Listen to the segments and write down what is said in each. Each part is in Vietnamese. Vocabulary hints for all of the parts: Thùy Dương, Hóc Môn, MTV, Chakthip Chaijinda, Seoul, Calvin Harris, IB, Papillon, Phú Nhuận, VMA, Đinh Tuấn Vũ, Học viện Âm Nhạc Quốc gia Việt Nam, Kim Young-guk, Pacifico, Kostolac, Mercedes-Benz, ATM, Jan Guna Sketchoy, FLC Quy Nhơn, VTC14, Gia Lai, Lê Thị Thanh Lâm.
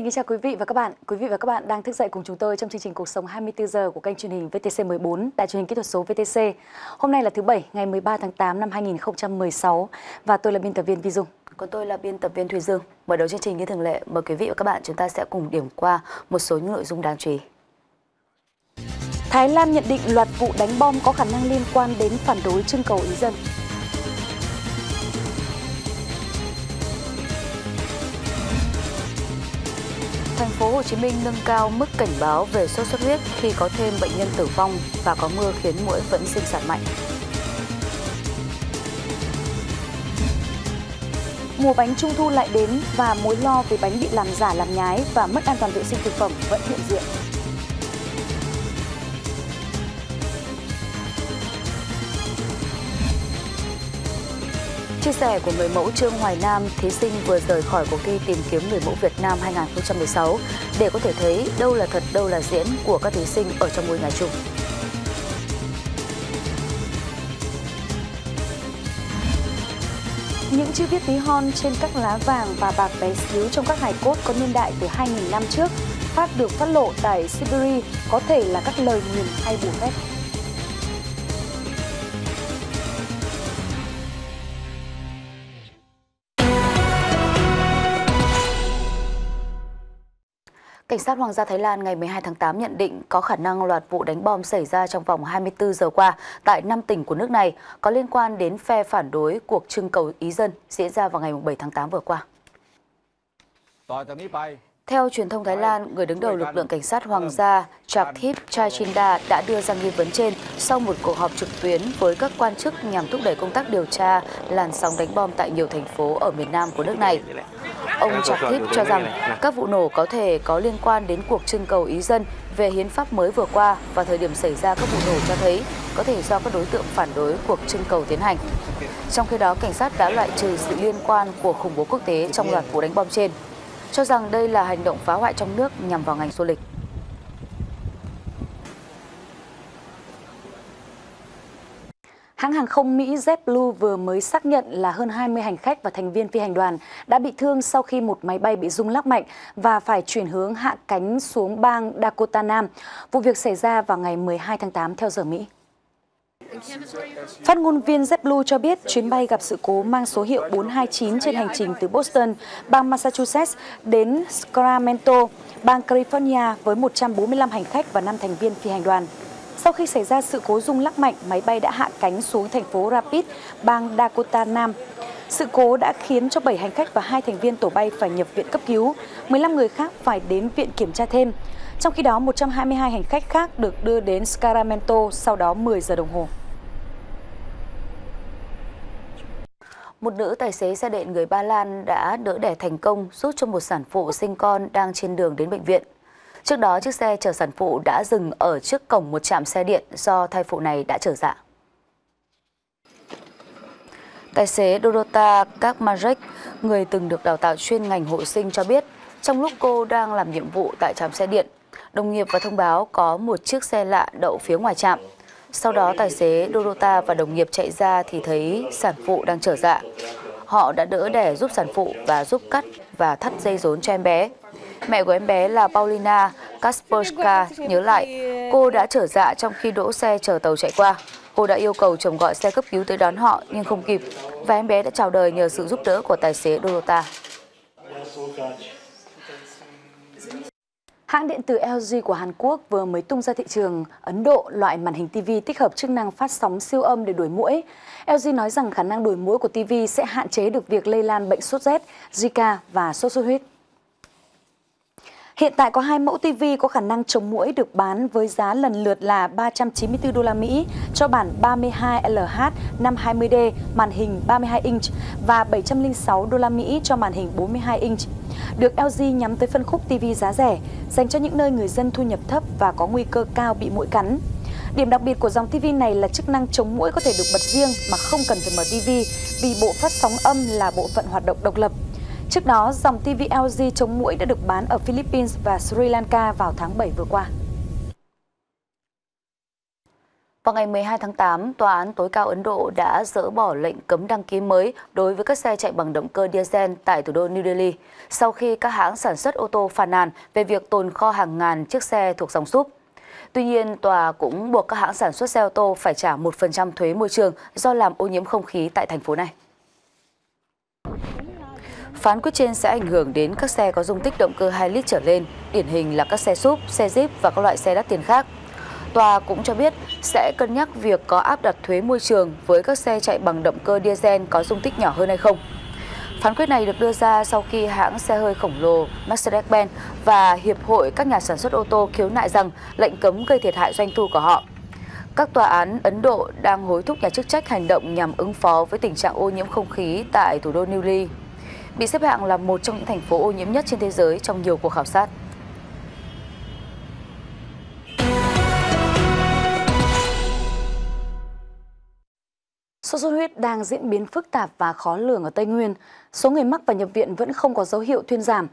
Xin kính chào quý vị và các bạn đang thức dậy cùng chúng tôi trong chương trình Cuộc sống 24 giờ của kênh truyền hình VTC14, đài truyền hình kỹ thuật số VTC. Hôm nay là thứ Bảy, ngày 13 tháng 8 năm 2016 và tôi là biên tập viên Vi Dung. Còn tôi là biên tập viên Thùy Dương. Mở đầu chương trình như thường lệ, mời quý vị và các bạn chúng ta sẽ cùng điểm qua một số những nội dung đáng chú ý. Thái Lan nhận định loạt vụ đánh bom có khả năng liên quan đến phản đối trưng cầu ý dân. Thành phố Hồ Chí Minh nâng cao mức cảnh báo về sốt xuất huyết khi có thêm bệnh nhân tử vong và có mưa khiến muỗi vẫn sinh sản mạnh. Mùa bánh Trung thu lại đến và mối lo về bánh bị làm giả làm nhái và mất an toàn vệ sinh thực phẩm vẫn hiện diện. Chia sẻ của người mẫu Trương Hoài Nam, thí sinh vừa rời khỏi cuộc thi tìm kiếm người mẫu Việt Nam 2016 để có thể thấy đâu là thật, đâu là diễn của các thí sinh ở trong ngôi nhà chung. Những chữ viết tí hon trên các lá vàng và bạc bé xíu trong các hài cốt có niên đại từ 2.000 năm trước được phát lộ tại Siberia có thể là các lời nguyền hay bùa phép. Cảnh sát Hoàng gia Thái Lan ngày 12 tháng 8 nhận định có khả năng loạt vụ đánh bom xảy ra trong vòng 24 giờ qua tại 5 tỉnh của nước này có liên quan đến phe phản đối cuộc trưng cầu ý dân diễn ra vào ngày 7 tháng 8 vừa qua. Theo truyền thông Thái Lan, người đứng đầu lực lượng cảnh sát Hoàng gia Chakthip Chaijinda đã đưa ra nghi vấn trên sau một cuộc họp trực tuyến với các quan chức nhằm thúc đẩy công tác điều tra làn sóng đánh bom tại nhiều thành phố ở miền nam của nước này. Ông Chakthip cho rằng các vụ nổ có thể có liên quan đến cuộc trưng cầu ý dân về hiến pháp mới vừa qua và thời điểm xảy ra các vụ nổ cho thấy có thể do các đối tượng phản đối cuộc trưng cầu tiến hành. Trong khi đó, cảnh sát đã loại trừ sự liên quan của khủng bố quốc tế trong loạt vụ đánh bom trên, cho rằng đây là hành động phá hoại trong nước nhằm vào ngành du lịch. Hãng hàng không Mỹ JetBlue vừa mới xác nhận là hơn 20 hành khách và thành viên phi hành đoàn đã bị thương sau khi một máy bay bị rung lắc mạnh và phải chuyển hướng hạ cánh xuống bang Dakota Nam. Vụ việc xảy ra vào ngày 12 tháng 8 theo giờ Mỹ. Phát ngôn viên JetBlue cho biết chuyến bay gặp sự cố mang số hiệu 429 trên hành trình từ Boston, bang Massachusetts đến Sacramento, bang California với 145 hành khách và 5 thành viên phi hành đoàn. Sau khi xảy ra sự cố rung lắc mạnh, máy bay đã hạ cánh xuống thành phố Rapid, bang Dakota Nam. Sự cố đã khiến cho 7 hành khách và 2 thành viên tổ bay phải nhập viện cấp cứu, 15 người khác phải đến viện kiểm tra thêm. Trong khi đó, 122 hành khách khác được đưa đến Sacramento sau đó 10 giờ đồng hồ. Một nữ tài xế xe điện người Ba Lan đã đỡ đẻ thành công giúp cho một sản phụ sinh con đang trên đường đến bệnh viện. Trước đó, chiếc xe chở sản phụ đã dừng ở trước cổng một trạm xe điện do thai phụ này đã trở dạ. Tài xế Dorota Kacmarek, người từng được đào tạo chuyên ngành hộ sinh cho biết, trong lúc cô đang làm nhiệm vụ tại trạm xe điện, đồng nghiệp và thông báo có một chiếc xe lạ đậu phía ngoài trạm. Sau đó tài xế Dorota và đồng nghiệp chạy ra thì thấy sản phụ đang trở dạ. Họ đã đỡ đẻ giúp sản phụ và giúp cắt và thắt dây rốn cho em bé. Mẹ của em bé là Paulina Kasperska nhớ lại, cô đã trở dạ trong khi đỗ xe chờ tàu chạy qua. Cô đã yêu cầu chồng gọi xe cấp cứu tới đón họ nhưng không kịp và em bé đã chào đời nhờ sự giúp đỡ của tài xế Dorota. Hãng điện tử LG của Hàn Quốc vừa mới tung ra thị trường Ấn Độ loại màn hình TV tích hợp chức năng phát sóng siêu âm để đuổi muỗi. LG nói rằng khả năng đuổi muỗi của TV sẽ hạn chế được việc lây lan bệnh sốt rét, Zika và sốt xuất huyết. Hiện tại có 2 mẫu TV có khả năng chống muỗi được bán với giá lần lượt là 394 đô la Mỹ cho bản 32LH 520D màn hình 32 inch và 706 đô la Mỹ cho màn hình 42 inch. Được LG nhắm tới phân khúc TV giá rẻ dành cho những nơi người dân thu nhập thấp và có nguy cơ cao bị muỗi cắn. Điểm đặc biệt của dòng TV này là chức năng chống muỗi có thể được bật riêng mà không cần phải mở TV vì bộ phát sóng âm là bộ phận hoạt động độc lập. Trước đó, dòng TV LG chống muỗi đã được bán ở Philippines và Sri Lanka vào tháng 7 vừa qua. Vào ngày 12 tháng 8, Tòa án tối cao Ấn Độ đã dỡ bỏ lệnh cấm đăng ký mới đối với các xe chạy bằng động cơ diesel tại thủ đô New Delhi, sau khi các hãng sản xuất ô tô phàn nàn về việc tồn kho hàng ngàn chiếc xe thuộc dòng SUV. Tuy nhiên, Tòa cũng buộc các hãng sản xuất xe ô tô phải trả 1% thuế môi trường do làm ô nhiễm không khí tại thành phố này. Phán quyết trên sẽ ảnh hưởng đến các xe có dung tích động cơ 2 lít trở lên, điển hình là các xe SUV, xe Jeep và các loại xe đắt tiền khác. Tòa cũng cho biết sẽ cân nhắc việc có áp đặt thuế môi trường với các xe chạy bằng động cơ diesel có dung tích nhỏ hơn hay không. Phán quyết này được đưa ra sau khi hãng xe hơi khổng lồ Mercedes-Benz và Hiệp hội các nhà sản xuất ô tô khiếu nại rằng lệnh cấm gây thiệt hại doanh thu của họ. Các tòa án Ấn Độ đang hối thúc nhà chức trách hành động nhằm ứng phó với tình trạng ô nhiễm không khí tại thủ đô New Delhi, bị xếp hạng là một trong những thành phố ô nhiễm nhất trên thế giới trong nhiều cuộc khảo sát. Sốt xuất huyết đang diễn biến phức tạp và khó lường ở Tây Nguyên. Số người mắc và nhập viện vẫn không có dấu hiệu thuyên giảm.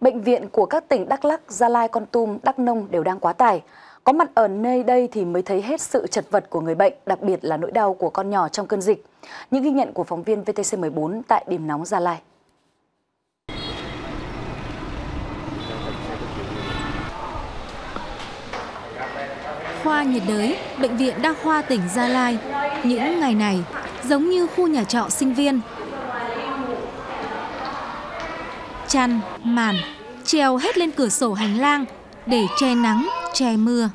Bệnh viện của các tỉnh Đắk Lắc, Gia Lai, Kon Tum, Đắk Nông đều đang quá tải. Có mặt ở nơi đây thì mới thấy hết sự chật vật của người bệnh, đặc biệt là nỗi đau của con nhỏ trong cơn dịch. Những ghi nhận của phóng viên VTC14 tại điểm nóng Gia Lai. Khoa nhiệt đới, Bệnh viện Đa khoa tỉnh Gia Lai những ngày này giống như khu nhà trọ sinh viên. Chăn, màn, treo hết lên cửa sổ hành lang để che nắng, che mưa.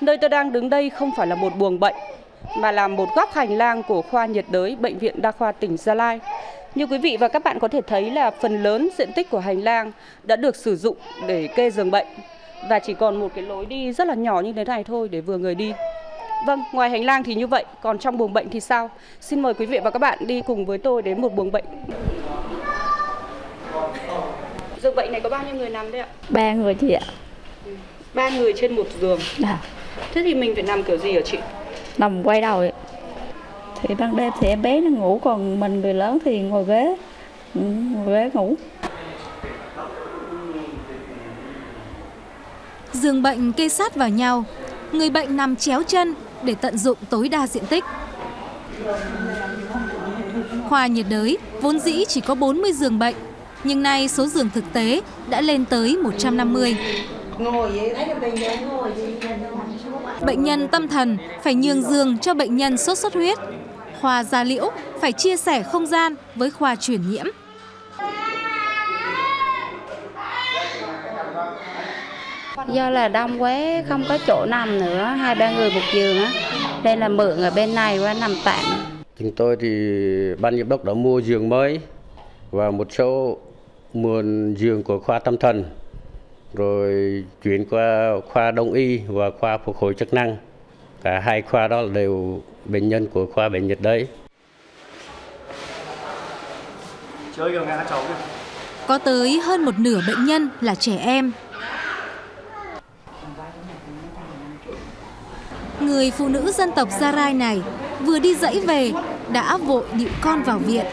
Nơi tôi đang đứng đây không phải là một buồng bệnh, mà là một góc hành lang của khoa nhiệt đới Bệnh viện Đa khoa tỉnh Gia Lai. Như quý vị và các bạn có thể thấy là phần lớn diện tích của hành lang đã được sử dụng để kê giường bệnh. Và chỉ còn một cái lối đi rất là nhỏ như thế này thôi để vừa người đi. Vâng, ngoài hành lang thì như vậy, còn trong buồng bệnh thì sao? Xin mời quý vị và các bạn đi cùng với tôi đến một buồng bệnh. Giường bệnh này có bao nhiêu người nằm đây ạ? 3 người chị ạ. 3 người trên một giường. À. Thế thì mình phải nằm kiểu gì hả chị? Nằm quay đầu ấy. Thì ban đêm thì em bé nó ngủ, còn mình người lớn thì ngồi ghế, ngủ. Giường bệnh kê sát vào nhau, người bệnh nằm chéo chân để tận dụng tối đa diện tích. Khoa nhiệt đới vốn dĩ chỉ có 40 giường bệnh, nhưng nay số giường thực tế đã lên tới 150. Bệnh nhân tâm thần phải nhường giường cho bệnh nhân sốt xuất huyết. Khoa da liễu phải chia sẻ không gian với khoa truyền nhiễm. Do là đông quá không có chỗ nằm nữa, 2-3 người một giường á. Đây là mượn ở bên này qua nằm tạm. Chúng tôi thì ban giám đốc đã mua giường mới và một số mượn giường của khoa tâm thần rồi chuyển qua khoa đông y và khoa phục hồi chức năng. Cả hai khoa đó đều bệnh nhân của khoa bệnh nhiệt đới. Có tới hơn một nửa bệnh nhân là trẻ em. Người phụ nữ dân tộc Gia Lai này vừa đi dãy về đã vội đựng con vào viện.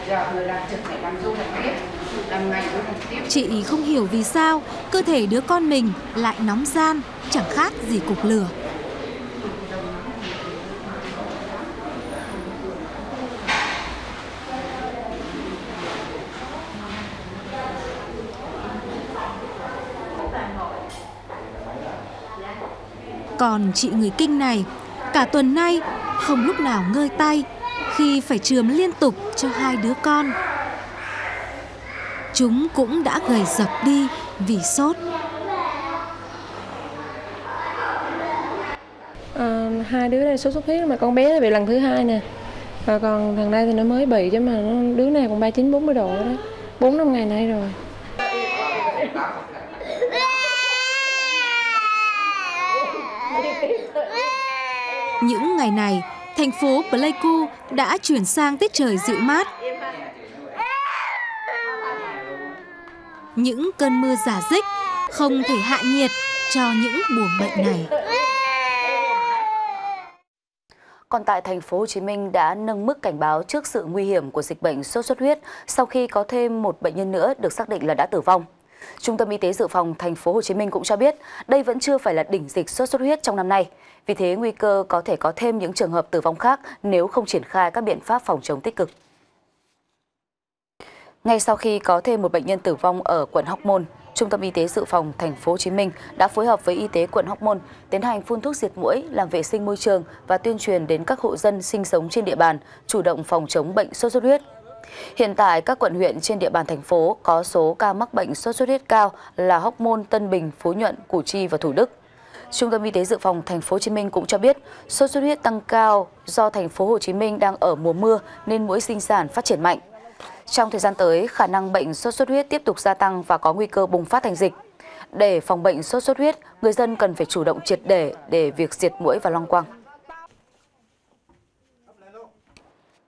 Chị không hiểu vì sao cơ thể đứa con mình lại nóng ran, chẳng khác gì cục lửa. Còn chị người Kinh này, cả tuần nay không lúc nào ngơi tay khi phải chườm liên tục cho hai đứa con. Chúng cũng đã gầy dập đi vì sốt. Hai đứa này sốt xuất huyết mà con bé nó bị lần thứ hai nè. Và còn thằng đây thì nó mới bị chứ mà đứa này còn 39-40 độ đó. 4-5 ngày nay rồi. Những ngày này, thành phố Pleiku đã chuyển sang tiết trời dịu mát. Những cơn mưa rả rích không thể hạ nhiệt cho những buồng bệnh này. Còn tại thành phố Hồ Chí Minh đã nâng mức cảnh báo trước sự nguy hiểm của dịch bệnh sốt xuất huyết sau khi có thêm một bệnh nhân nữa được xác định là đã tử vong. Trung tâm Y tế Dự phòng Thành phố Hồ Chí Minh cũng cho biết đây vẫn chưa phải là đỉnh dịch sốt xuất huyết trong năm nay. Vì thế nguy cơ có thể có thêm những trường hợp tử vong khác nếu không triển khai các biện pháp phòng chống tích cực. Ngay sau khi có thêm một bệnh nhân tử vong ở quận Hóc Môn, Trung tâm Y tế Dự phòng Thành phố Hồ Chí Minh đã phối hợp với Y tế quận Hóc Môn tiến hành phun thuốc diệt muỗi, làm vệ sinh môi trường và tuyên truyền đến các hộ dân sinh sống trên địa bàn chủ động phòng chống bệnh sốt xuất huyết. Hiện tại các quận huyện trên địa bàn thành phố có số ca mắc bệnh sốt xuất huyết cao là Hóc Môn, Tân Bình, Phú Nhuận, Củ Chi và Thủ Đức. Trung tâm Y tế Dự phòng Thành phố Hồ Chí Minh cũng cho biết sốt xuất huyết tăng cao do Thành phố Hồ Chí Minh đang ở mùa mưa nên muỗi sinh sản phát triển mạnh. Trong thời gian tới, khả năng bệnh sốt xuất huyết tiếp tục gia tăng và có nguy cơ bùng phát thành dịch. Để phòng bệnh sốt xuất huyết, người dân cần phải chủ động triệt để việc diệt muỗi và loang quăng.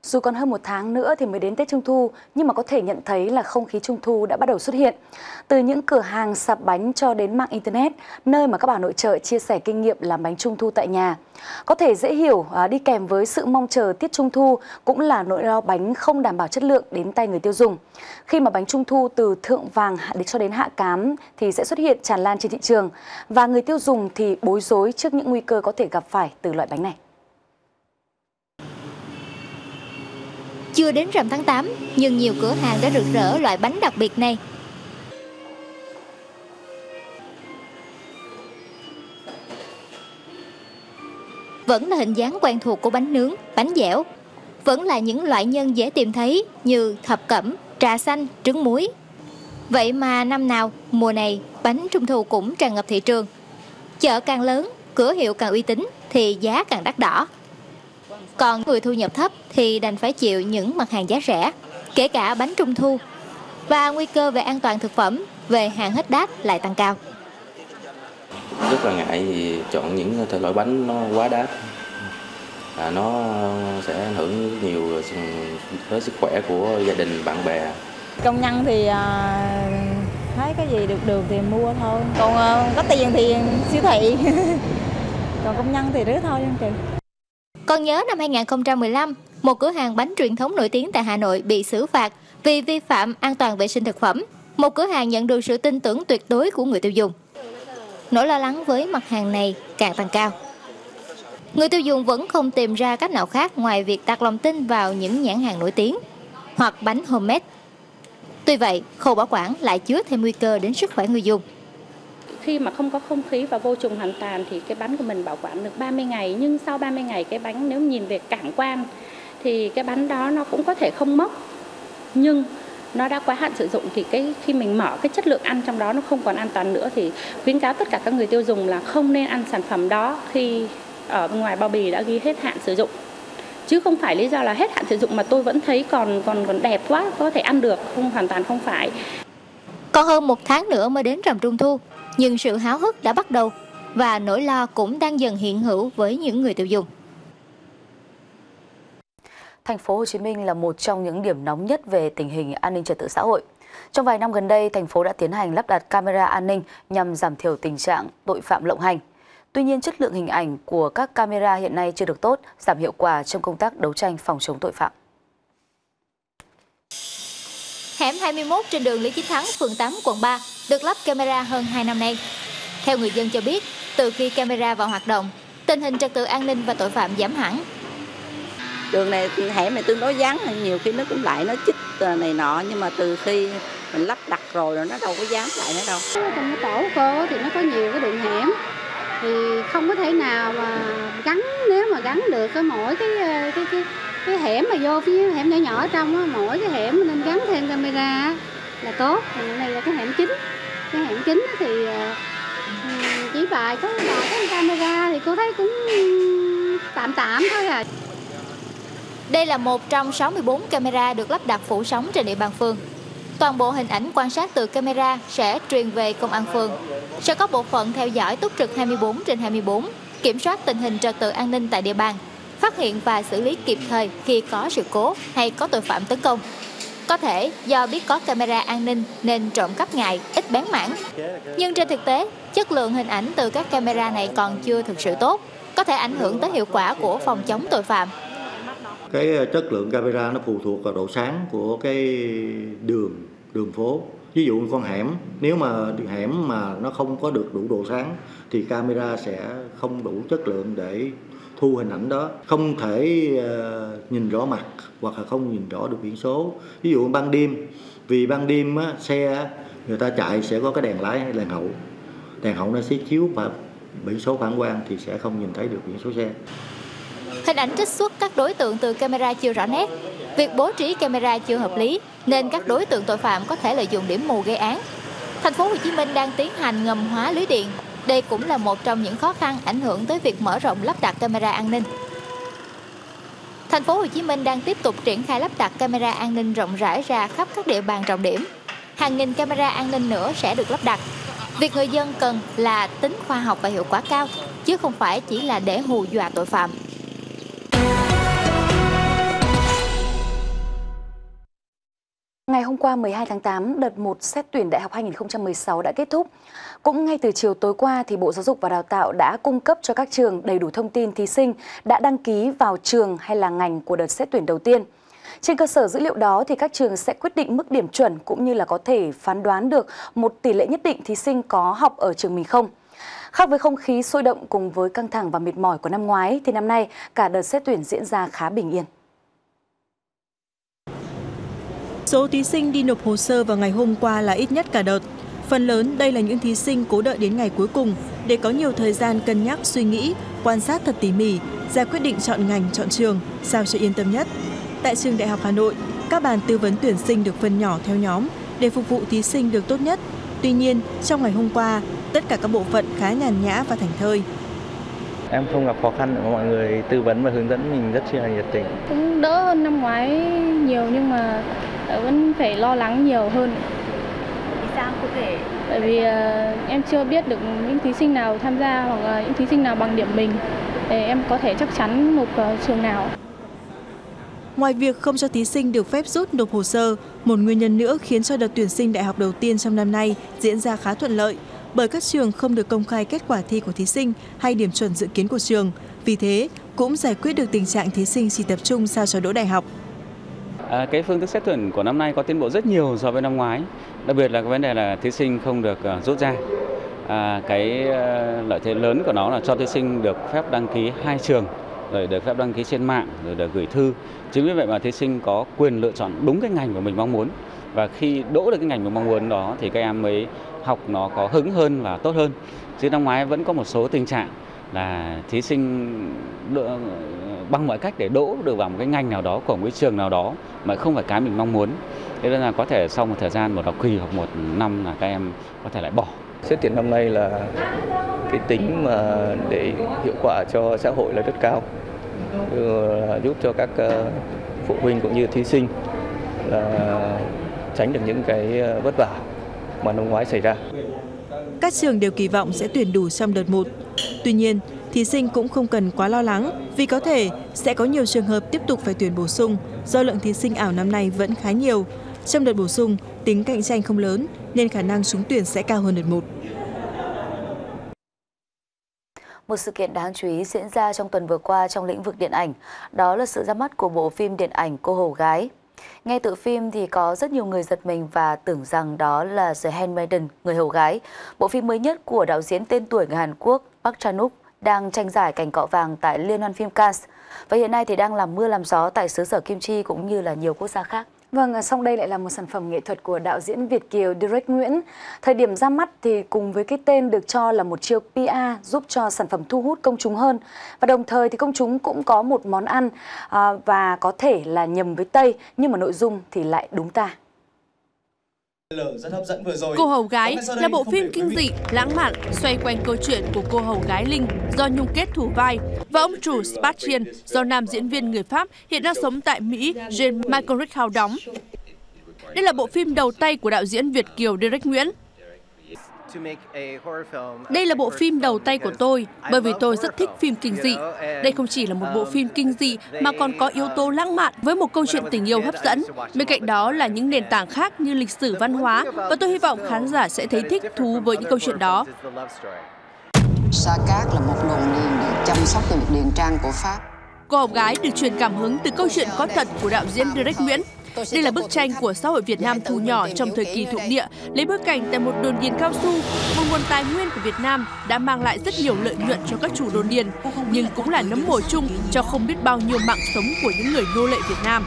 Dù còn hơn một tháng nữa thì mới đến Tết Trung Thu, nhưng mà có thể nhận thấy là không khí Trung Thu đã bắt đầu xuất hiện. Từ những cửa hàng sạp bánh cho đến mạng Internet, nơi mà các bà nội trợ chia sẻ kinh nghiệm làm bánh Trung Thu tại nhà. Có thể dễ hiểu, đi kèm với sự mong chờ tiết Trung Thu cũng là nỗi lo bánh không đảm bảo chất lượng đến tay người tiêu dùng. Khi mà bánh Trung Thu từ thượng vàng cho đến hạ cám thì sẽ xuất hiện tràn lan trên thị trường. Và người tiêu dùng thì bối rối trước những nguy cơ có thể gặp phải từ loại bánh này. Chưa đến rằm tháng 8, nhưng nhiều cửa hàng đã rực rỡ loại bánh đặc biệt này. Vẫn là hình dáng quen thuộc của bánh nướng, bánh dẻo. Vẫn là những loại nhân dễ tìm thấy như thập cẩm, trà xanh, trứng muối. Vậy mà năm nào, mùa này, bánh Trung Thu cũng tràn ngập thị trường. Chợ càng lớn, cửa hiệu càng uy tín thì giá càng đắt đỏ. Còn người thu nhập thấp thì đành phải chịu những mặt hàng giá rẻ, kể cả bánh Trung Thu. Và nguy cơ về an toàn thực phẩm, về hàng hết đát lại tăng cao. Rất là ngại vì chọn những thể loại bánh nó quá đắt. Nó sẽ ảnh hưởng nhiều tới sức khỏe của gia đình, bạn bè. Công nhân thì thấy cái gì được thì mua thôi. Còn có tiền thì siêu thị. Còn công nhân thì rứa thôi. Còn nhớ năm 2015, một cửa hàng bánh truyền thống nổi tiếng tại Hà Nội bị xử phạt vì vi phạm an toàn vệ sinh thực phẩm. Một cửa hàng nhận được sự tin tưởng tuyệt đối của người tiêu dùng. Nỗi lo lắng với mặt hàng này càng tăng cao. Người tiêu dùng vẫn không tìm ra cách nào khác ngoài việc đặt lòng tin vào những nhãn hàng nổi tiếng hoặc bánh homemade. Tuy vậy, khâu bảo quản lại chứa thêm nguy cơ đến sức khỏe người dùng. Khi mà không có không khí và vô trùng hoàn toàn thì cái bánh của mình bảo quản được 30 ngày. Nhưng sau 30 ngày cái bánh nếu nhìn về cảnh quan thì cái bánh đó nó cũng có thể không mốc. Nhưng nó đã quá hạn sử dụng thì khi mình mở cái chất lượng ăn trong đó nó không còn an toàn nữa. Thì khuyến cáo tất cả các người tiêu dùng là không nên ăn sản phẩm đó khi ở ngoài bao bì đã ghi hết hạn sử dụng. Chứ không phải lý do là hết hạn sử dụng mà tôi vẫn thấy còn đẹp quá, có thể ăn được, không hoàn toàn không phải. Còn hơn một tháng nữa mới đến rằm Trung Thu. Nhưng sự háo hức đã bắt đầu và nỗi lo cũng đang dần hiện hữu với những người tiêu dùng. Thành phố Hồ Chí Minh là một trong những điểm nóng nhất về tình hình an ninh trật tự xã hội. Trong vài năm gần đây, thành phố đã tiến hành lắp đặt camera an ninh nhằm giảm thiểu tình trạng tội phạm lộng hành. Tuy nhiên, chất lượng hình ảnh của các camera hiện nay chưa được tốt, giảm hiệu quả trong công tác đấu tranh phòng chống tội phạm. Hẻm 21 trên đường Lý Chính Thắng, phường 8, quận 3 được lắp camera hơn 2 năm nay. Theo người dân cho biết, từ khi camera vào hoạt động, tình hình trật tự an ninh và tội phạm giảm hẳn. Đường này, hẻm này tương đối vắng, nhiều khi nó cũng lại nó chích này nọ, nhưng mà từ khi mình lắp đặt rồi nó đâu có dám lại nữa đâu. Trong cái tổ cô thì nó có nhiều cái đường hẻm thì không có thể nào mà gắn, nếu mà gắn được cái mỗi cái hẻm mà vô phía hẻm nhỏ nhỏ trong đó, mỗi cái hẻm mình nên gắn thêm camera là tốt. Còn này là cái hẻm chính, cái hẻm chính thì chỉ vài cái camera thì cô thấy cũng tạm thôi à. Đây là một trong 64 camera được lắp đặt phủ sóng trên địa bàn phường. Toàn bộ hình ảnh quan sát từ camera sẽ truyền về công an phường. Sẽ có bộ phận theo dõi túc trực 24/24, kiểm soát tình hình trật tự an ninh tại địa bàn, phát hiện và xử lý kịp thời khi có sự cố hay có tội phạm tấn công. Có thể do biết có camera an ninh nên trộm cắp ngại, ít bén mảng. Nhưng trên thực tế, chất lượng hình ảnh từ các camera này còn chưa thực sự tốt, có thể ảnh hưởng tới hiệu quả của phòng chống tội phạm. Cái chất lượng camera nó phụ thuộc vào độ sáng của cái đường phố. Ví dụ con hẻm, nếu mà hẻm mà nó không có được đủ độ sáng thì camera sẽ không đủ chất lượng để thu hình ảnh đó, không thể nhìn rõ mặt hoặc là không nhìn rõ được biển số. Ví dụ ban đêm, vì ban đêm á, xe người ta chạy sẽ có cái đèn lái hay đèn hậu. Đèn hậu nó sẽ chiếu và biển số phản quang thì sẽ không nhìn thấy được biển số xe. Hình ảnh trích xuất các đối tượng từ camera chưa rõ nét. Việc bố trí camera chưa hợp lý nên các đối tượng tội phạm có thể lợi dụng điểm mù gây án. Thành phố Hồ Chí Minh đang tiến hành ngầm hóa lưới điện. Đây cũng là một trong những khó khăn ảnh hưởng tới việc mở rộng lắp đặt camera an ninh. Thành phố Hồ Chí Minh đang tiếp tục triển khai lắp đặt camera an ninh rộng rãi ra khắp các địa bàn trọng điểm. Hàng nghìn camera an ninh nữa sẽ được lắp đặt. Việc người dân cần là tính khoa học và hiệu quả cao, chứ không phải chỉ là để hù dọa tội phạm. Ngày hôm qua 12 tháng 8, đợt 1 xét tuyển đại học 2016 đã kết thúc. Cũng ngay từ chiều tối qua, thì Bộ Giáo dục và Đào tạo đã cung cấp cho các trường đầy đủ thông tin thí sinh đã đăng ký vào trường hay là ngành của đợt xét tuyển đầu tiên. Trên cơ sở dữ liệu đó, thì các trường sẽ quyết định mức điểm chuẩn cũng như là có thể phán đoán được một tỷ lệ nhất định thí sinh có học ở trường mình không. Khác với không khí sôi động cùng với căng thẳng và mệt mỏi của năm ngoái, thì năm nay cả đợt xét tuyển diễn ra khá bình yên. Số thí sinh đi nộp hồ sơ vào ngày hôm qua là ít nhất cả đợt. Phần lớn đây là những thí sinh cố đợi đến ngày cuối cùng để có nhiều thời gian cân nhắc, suy nghĩ, quan sát thật tỉ mỉ, ra quyết định chọn ngành, chọn trường, sao cho yên tâm nhất. Tại trường Đại học Hà Nội, các bàn tư vấn tuyển sinh được phân nhỏ theo nhóm để phục vụ thí sinh được tốt nhất. Tuy nhiên, trong ngày hôm qua, tất cả các bộ phận khá nhàn nhã và thảnh thơi. Em không gặp khó khăn, mọi người tư vấn và hướng dẫn mình rất là nhiệt tình. Cũng đỡ hơn năm ngoái nhiều nhưng mà vẫn phải lo lắng nhiều hơn. Tại vì em chưa biết được những thí sinh nào tham gia hoặc là những thí sinh nào bằng điểm mình để em có thể chắc chắn nộp vào trường nào. Ngoài việc không cho thí sinh được phép rút nộp hồ sơ, một nguyên nhân nữa khiến cho đợt tuyển sinh đại học đầu tiên trong năm nay diễn ra khá thuận lợi bởi các trường không được công khai kết quả thi của thí sinh hay điểm chuẩn dự kiến của trường. Vì thế, cũng giải quyết được tình trạng thí sinh chỉ tập trung sao cho đỗ đại học. Cái phương thức xét tuyển của năm nay có tiến bộ rất nhiều so với năm ngoái. Đặc biệt là cái vấn đề là thí sinh không được rút ra. Cái lợi thế lớn của nó là cho thí sinh được phép đăng ký 2 trường, rồi được phép đăng ký trên mạng, rồi được gửi thư. Chính vì vậy mà thí sinh có quyền lựa chọn đúng cái ngành mà mình mong muốn. Và khi đỗ được cái ngành mình mong muốn đó thì các em mới học nó có hứng hơn và tốt hơn. Chứ năm ngoái vẫn có một số tình trạng là thí sinh bằng mọi cách để đỗ được vào một cái ngành nào đó của một cái trường nào đó mà không phải cái mình mong muốn. Thế nên là có thể sau một thời gian, một học kỳ hoặc một năm là các em có thể lại bỏ. Xét tuyển năm nay là cái tính mà để hiệu quả cho xã hội là rất cao, giúp cho các phụ huynh cũng như thí sinh là tránh được những cái vất vả mà năm ngoái xảy ra. Các trường đều kỳ vọng sẽ tuyển đủ trong đợt 1. Tuy nhiên, thí sinh cũng không cần quá lo lắng vì có thể sẽ có nhiều trường hợp tiếp tục phải tuyển bổ sung do lượng thí sinh ảo năm nay vẫn khá nhiều. Trong đợt bổ sung, tính cạnh tranh không lớn nên khả năng trúng tuyển sẽ cao hơn đợt 1. Một sự kiện đáng chú ý diễn ra trong tuần vừa qua trong lĩnh vực điện ảnh, đó là sự ra mắt của bộ phim điện ảnh Cô Hầu Gái. Ngay từ phim thì có rất nhiều người giật mình và tưởng rằng đó là The Handmaiden, Người Hầu Gái. Bộ phim mới nhất của đạo diễn tên tuổi người Hàn Quốc Park Chan-wook đang tranh giải cành cọ vàng tại Liên hoan phim Cannes và hiện nay thì đang làm mưa làm gió tại xứ sở Kim Chi cũng như là nhiều quốc gia khác. Vâng, xong đây lại là một sản phẩm nghệ thuật của đạo diễn Việt kiều Derek Nguyễn. Thời điểm ra mắt thì cùng với cái tên được cho là một chiêu PR giúp cho sản phẩm thu hút công chúng hơn. Và đồng thời thì công chúng cũng có một món ăn và có thể là nhầm với Tây nhưng mà nội dung thì lại đúng ta. Cô Hầu Gái là bộ phim kinh dị, lãng mạn xoay quanh câu chuyện của cô hầu gái Linh do Nhung Kết thủ vai và ông chủ Sebastian do nam diễn viên người Pháp hiện đang sống tại Mỹ James Michael Richau đóng. Đây là bộ phim đầu tay của đạo diễn Việt kiều Derek Nguyễn. Đây là bộ phim đầu tay của tôi, bởi vì tôi rất thích phim kinh dị. Đây không chỉ là một bộ phim kinh dị mà còn có yếu tố lãng mạn với một câu chuyện tình yêu hấp dẫn. Bên cạnh đó là những nền tảng khác như lịch sử văn hóa và tôi hy vọng khán giả sẽ thấy thích thú với những câu chuyện đó. Sa Cát là một đồn điền để chăm sóc cho một điền trang của Pháp. Cô Hầu Gái được truyền cảm hứng từ câu chuyện có thật của đạo diễn Derek Nguyễn. Đây là bức tranh của xã hội Việt Nam thu nhỏ trong thời kỳ thuộc địa, lấy bối cảnh tại một đồn điền cao su, một nguồn tài nguyên của Việt Nam đã mang lại rất nhiều lợi nhuận cho các chủ đồn điền, nhưng cũng là nấm mồ chung cho không biết bao nhiêu mạng sống của những người nô lệ Việt Nam.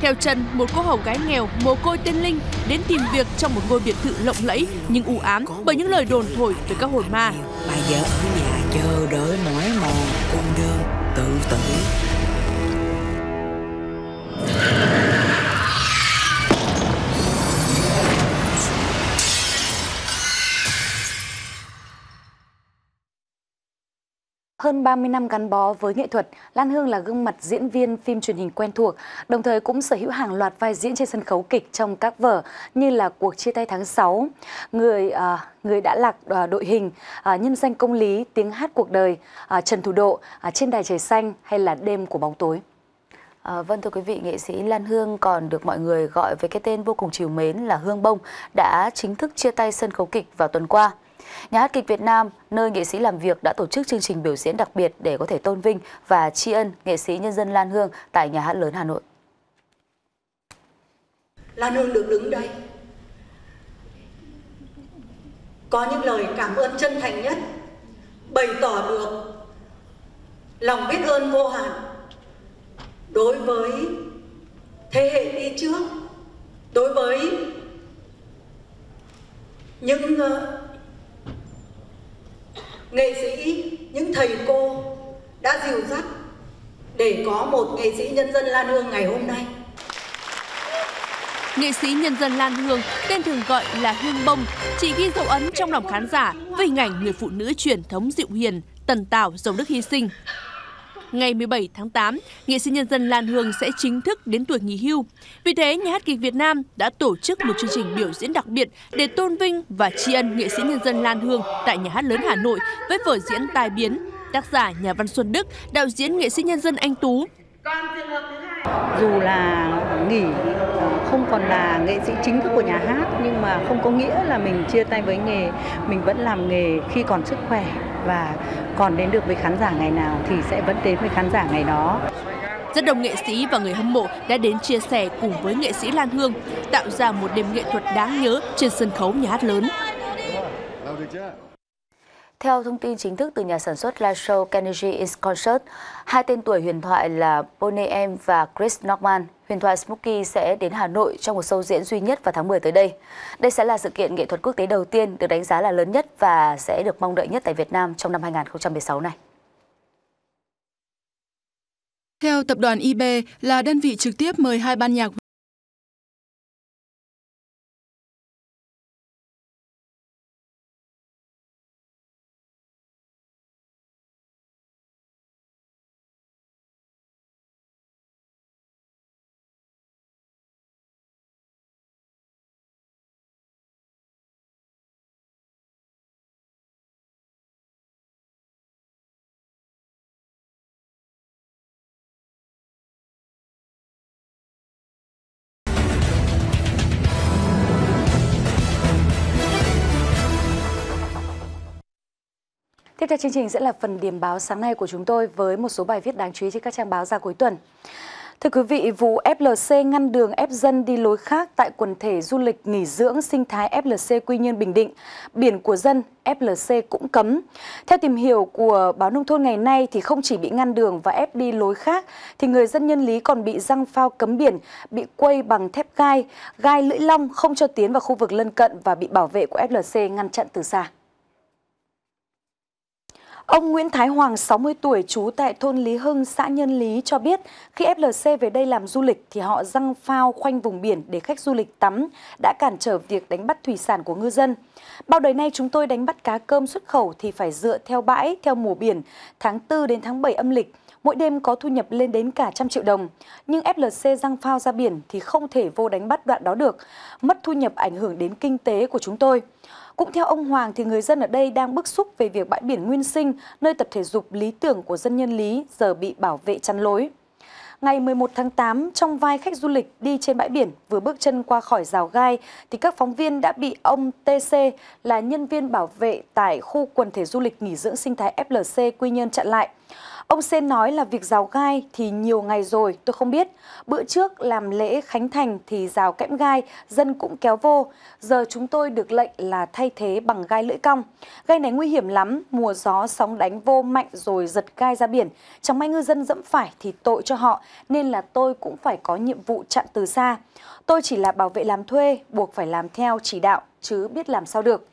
Theo Trần, một cô hầu gái nghèo, mồ côi tên Linh đến tìm việc trong một ngôi biệt thự lộng lẫy nhưng u ám bởi những lời đồn thổi về các hồn ma. Bà vợ ở nhà chờ đợi mỏi mòn, con đơn, tự tử. Hơn 30 năm gắn bó với nghệ thuật, Lan Hương là gương mặt diễn viên phim truyền hình quen thuộc, đồng thời cũng sở hữu hàng loạt vai diễn trên sân khấu kịch trong các vở như là Cuộc chia tay tháng 6, Người đã lạc đội hình, Nhân danh công lý, Tiếng hát cuộc đời, Trần Thủ Độ, Trên đài trời xanh hay là Đêm của bóng tối. Vâng thưa quý vị, nghệ sĩ Lan Hương còn được mọi người gọi với cái tên vô cùng trìu mến là Hương Bông đã chính thức chia tay sân khấu kịch vào tuần qua. Nhà hát kịch Việt Nam, nơi nghệ sĩ làm việc, đã tổ chức chương trình biểu diễn đặc biệt để có thể tôn vinh và tri ân nghệ sĩ nhân dân Lan Hương tại Nhà hát lớn Hà Nội. Lan Hương được đứng đây, có những lời cảm ơn chân thành nhất, bày tỏ được lòng biết ơn vô hạn đối với thế hệ đi trước, đối với những nghệ sĩ, những thầy cô đã dìu dắt để có một nghệ sĩ nhân dân Lan Hương ngày hôm nay. Nghệ sĩ nhân dân Lan Hương, tên thường gọi là Hương Bông, chỉ ghi dấu ấn trong lòng khán giả với hình ảnh người phụ nữ truyền thống dịu hiền, tần tảo, giàu đức hy sinh. Ngày 17 tháng 8, nghệ sĩ nhân dân Lan Hương sẽ chính thức đến tuổi nghỉ hưu. Vì thế, Nhà hát kịch Việt Nam đã tổ chức một chương trình biểu diễn đặc biệt để tôn vinh và tri ân nghệ sĩ nhân dân Lan Hương tại Nhà hát lớn Hà Nội với vở diễn Tai Biến, tác giả nhà văn Xuân Đức, đạo diễn nghệ sĩ nhân dân Anh Tú. Dù là nghỉ không còn là nghệ sĩ chính thức của nhà hát nhưng mà không có nghĩa là mình chia tay với nghề, mình vẫn làm nghề khi còn sức khỏe và còn đến được với khán giả ngày nào thì sẽ vẫn đến với khán giả ngày đó. Rất đông nghệ sĩ và người hâm mộ đã đến chia sẻ cùng với nghệ sĩ Lan Hương, tạo ra một đêm nghệ thuật đáng nhớ trên sân khấu nhà hát lớn. Theo thông tin chính thức từ nhà sản xuất live show Carnegie is Concert, hai tên tuổi huyền thoại là Bonnie M và Chris Norman, huyền thoại Smokey sẽ đến Hà Nội trong một show diễn duy nhất vào tháng 10 tới đây. Đây sẽ là sự kiện nghệ thuật quốc tế đầu tiên được đánh giá là lớn nhất và sẽ được mong đợi nhất tại Việt Nam trong năm 2016 này. Theo tập đoàn IB là đơn vị trực tiếp mời hai ban nhạc . Tiếp theo chương trình sẽ là phần điểm báo sáng nay của chúng tôi với một số bài viết đáng chú ý trên các trang báo ra cuối tuần. Thưa quý vị, vụ FLC ngăn đường ép dân đi lối khác tại quần thể du lịch nghỉ dưỡng sinh thái FLC Quy Nhơn Bình Định, biển của dân FLC cũng cấm. Theo tìm hiểu của báo Nông Thôn ngày nay thì không chỉ bị ngăn đường và ép đi lối khác thì người dân Nhân Lý còn bị giăng phao cấm biển, bị quây bằng thép gai, gai lưỡi long không cho tiến vào khu vực lân cận và bị bảo vệ của FLC ngăn chặn từ xa. Ông Nguyễn Thái Hoàng, 60 tuổi, trú tại thôn Lý Hưng, xã Nhân Lý cho biết khi FLC về đây làm du lịch thì họ giăng phao khoanh vùng biển để khách du lịch tắm, đã cản trở việc đánh bắt thủy sản của ngư dân. Bao đời nay chúng tôi đánh bắt cá cơm xuất khẩu thì phải dựa theo bãi, theo mùa biển, tháng 4 đến tháng 7 âm lịch, mỗi đêm có thu nhập lên đến cả trăm triệu đồng. Nhưng FLC giăng phao ra biển thì không thể vô đánh bắt đoạn đó được, mất thu nhập ảnh hưởng đến kinh tế của chúng tôi. Cũng theo ông Hoàng thì người dân ở đây đang bức xúc về việc bãi biển nguyên sinh, nơi tập thể dục lý tưởng của dân Nhân Lý giờ bị bảo vệ chắn lối. Ngày 11 tháng 8, trong vai khách du lịch đi trên bãi biển vừa bước chân qua khỏi rào gai thì các phóng viên đã bị ông TC là nhân viên bảo vệ tại khu quần thể du lịch nghỉ dưỡng sinh thái FLC Quy Nhơn chặn lại. Ông Sen nói là việc rào gai thì nhiều ngày rồi, tôi không biết. Bữa trước làm lễ khánh thành thì rào kẽm gai, dân cũng kéo vô. Giờ chúng tôi được lệnh là thay thế bằng gai lưỡi cong. Gai này nguy hiểm lắm, mùa gió sóng đánh vô mạnh rồi giật gai ra biển. Chẳng may ngư dân dẫm phải thì tội cho họ, nên là tôi cũng phải có nhiệm vụ chặn từ xa. Tôi chỉ là bảo vệ làm thuê, buộc phải làm theo chỉ đạo, chứ biết làm sao được.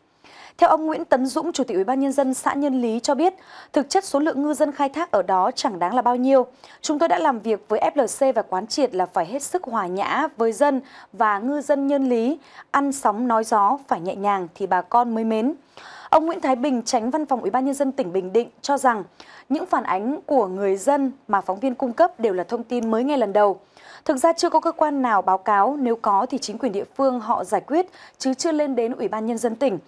Theo ông Nguyễn Tấn Dũng, Chủ tịch Ủy ban Nhân dân xã Nhân Lý cho biết, thực chất số lượng ngư dân khai thác ở đó chẳng đáng là bao nhiêu. Chúng tôi đã làm việc với FLC và quán triệt là phải hết sức hòa nhã với dân và ngư dân Nhân Lý, ăn sóng nói gió, phải nhẹ nhàng thì bà con mới mến. Ông Nguyễn Thái Bình, Chánh Văn phòng Ủy ban Nhân dân tỉnh Bình Định cho rằng những phản ánh của người dân mà phóng viên cung cấp đều là thông tin mới nghe lần đầu. Thực ra chưa có cơ quan nào báo cáo, nếu có thì chính quyền địa phương họ giải quyết chứ chưa lên đến Ủy ban Nhân dân tỉnh.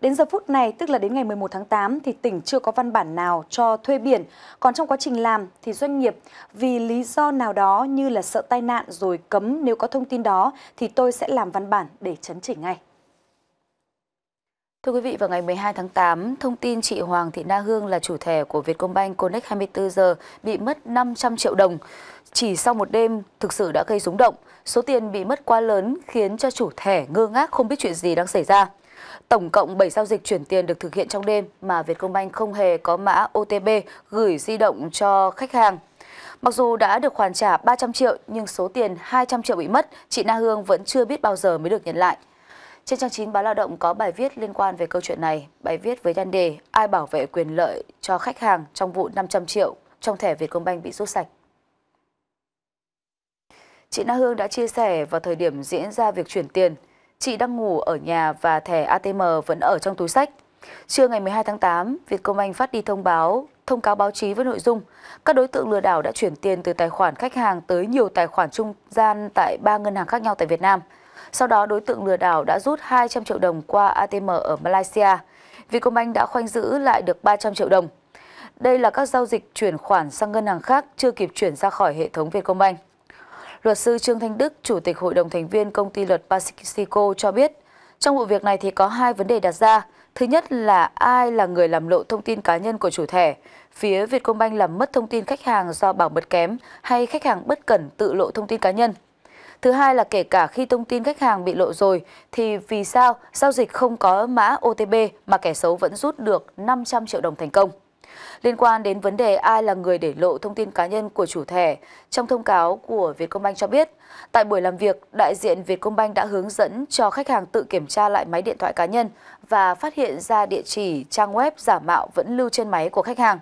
Đến giờ phút này, tức là đến ngày 11 tháng 8 thì tỉnh chưa có văn bản nào cho thuê biển. Còn trong quá trình làm thì doanh nghiệp vì lý do nào đó như là sợ tai nạn rồi cấm, nếu có thông tin đó thì tôi sẽ làm văn bản để chấn chỉnh ngay. Thưa quý vị, vào ngày 12 tháng 8, thông tin chị Hoàng Thị Na Hương là chủ thẻ của Vietcombank Connect 24 giờ bị mất 500 triệu đồng. Chỉ sau một đêm thực sự đã gây rúng động. Số tiền bị mất quá lớn khiến cho chủ thẻ ngơ ngác không biết chuyện gì đang xảy ra. Tổng cộng 7 giao dịch chuyển tiền được thực hiện trong đêm mà Vietcombank không hề có mã OTP gửi di động cho khách hàng. Mặc dù đã được hoàn trả 300 triệu nhưng số tiền 200 triệu bị mất, chị Na Hương vẫn chưa biết bao giờ mới được nhận lại. Trên trang 9 báo Lao động có bài viết liên quan về câu chuyện này. Bài viết với nhan đề "Ai bảo vệ quyền lợi cho khách hàng trong vụ 500 triệu trong thẻ Vietcombank bị rút sạch". Chị Na Hương đã chia sẻ vào thời điểm diễn ra việc chuyển tiền, chị đang ngủ ở nhà và thẻ ATM vẫn ở trong túi xách. Trưa ngày 12 tháng 8, Vietcombank phát đi thông cáo báo chí với nội dung các đối tượng lừa đảo đã chuyển tiền từ tài khoản khách hàng tới nhiều tài khoản trung gian tại 3 ngân hàng khác nhau tại Việt Nam. Sau đó, đối tượng lừa đảo đã rút 200 triệu đồng qua ATM ở Malaysia. Vietcombank đã khoanh giữ lại được 300 triệu đồng. Đây là các giao dịch chuyển khoản sang ngân hàng khác chưa kịp chuyển ra khỏi hệ thống Vietcombank. Luật sư Trương Thanh Đức, Chủ tịch Hội đồng thành viên Công ty luật Pacifico cho biết, trong vụ việc này thì có hai vấn đề đặt ra. Thứ nhất là ai là người làm lộ thông tin cá nhân của chủ thẻ? Phía Vietcombank làm mất thông tin khách hàng do bảo mật kém hay khách hàng bất cẩn tự lộ thông tin cá nhân? Thứ hai là kể cả khi thông tin khách hàng bị lộ rồi thì vì sao giao dịch không có mã OTP mà kẻ xấu vẫn rút được 500 triệu đồng thành công? Liên quan đến vấn đề ai là người để lộ thông tin cá nhân của chủ thẻ, trong thông cáo của Vietcombank cho biết, tại buổi làm việc, đại diện Vietcombank đã hướng dẫn cho khách hàng tự kiểm tra lại máy điện thoại cá nhân và phát hiện ra địa chỉ trang web giả mạo vẫn lưu trên máy của khách hàng.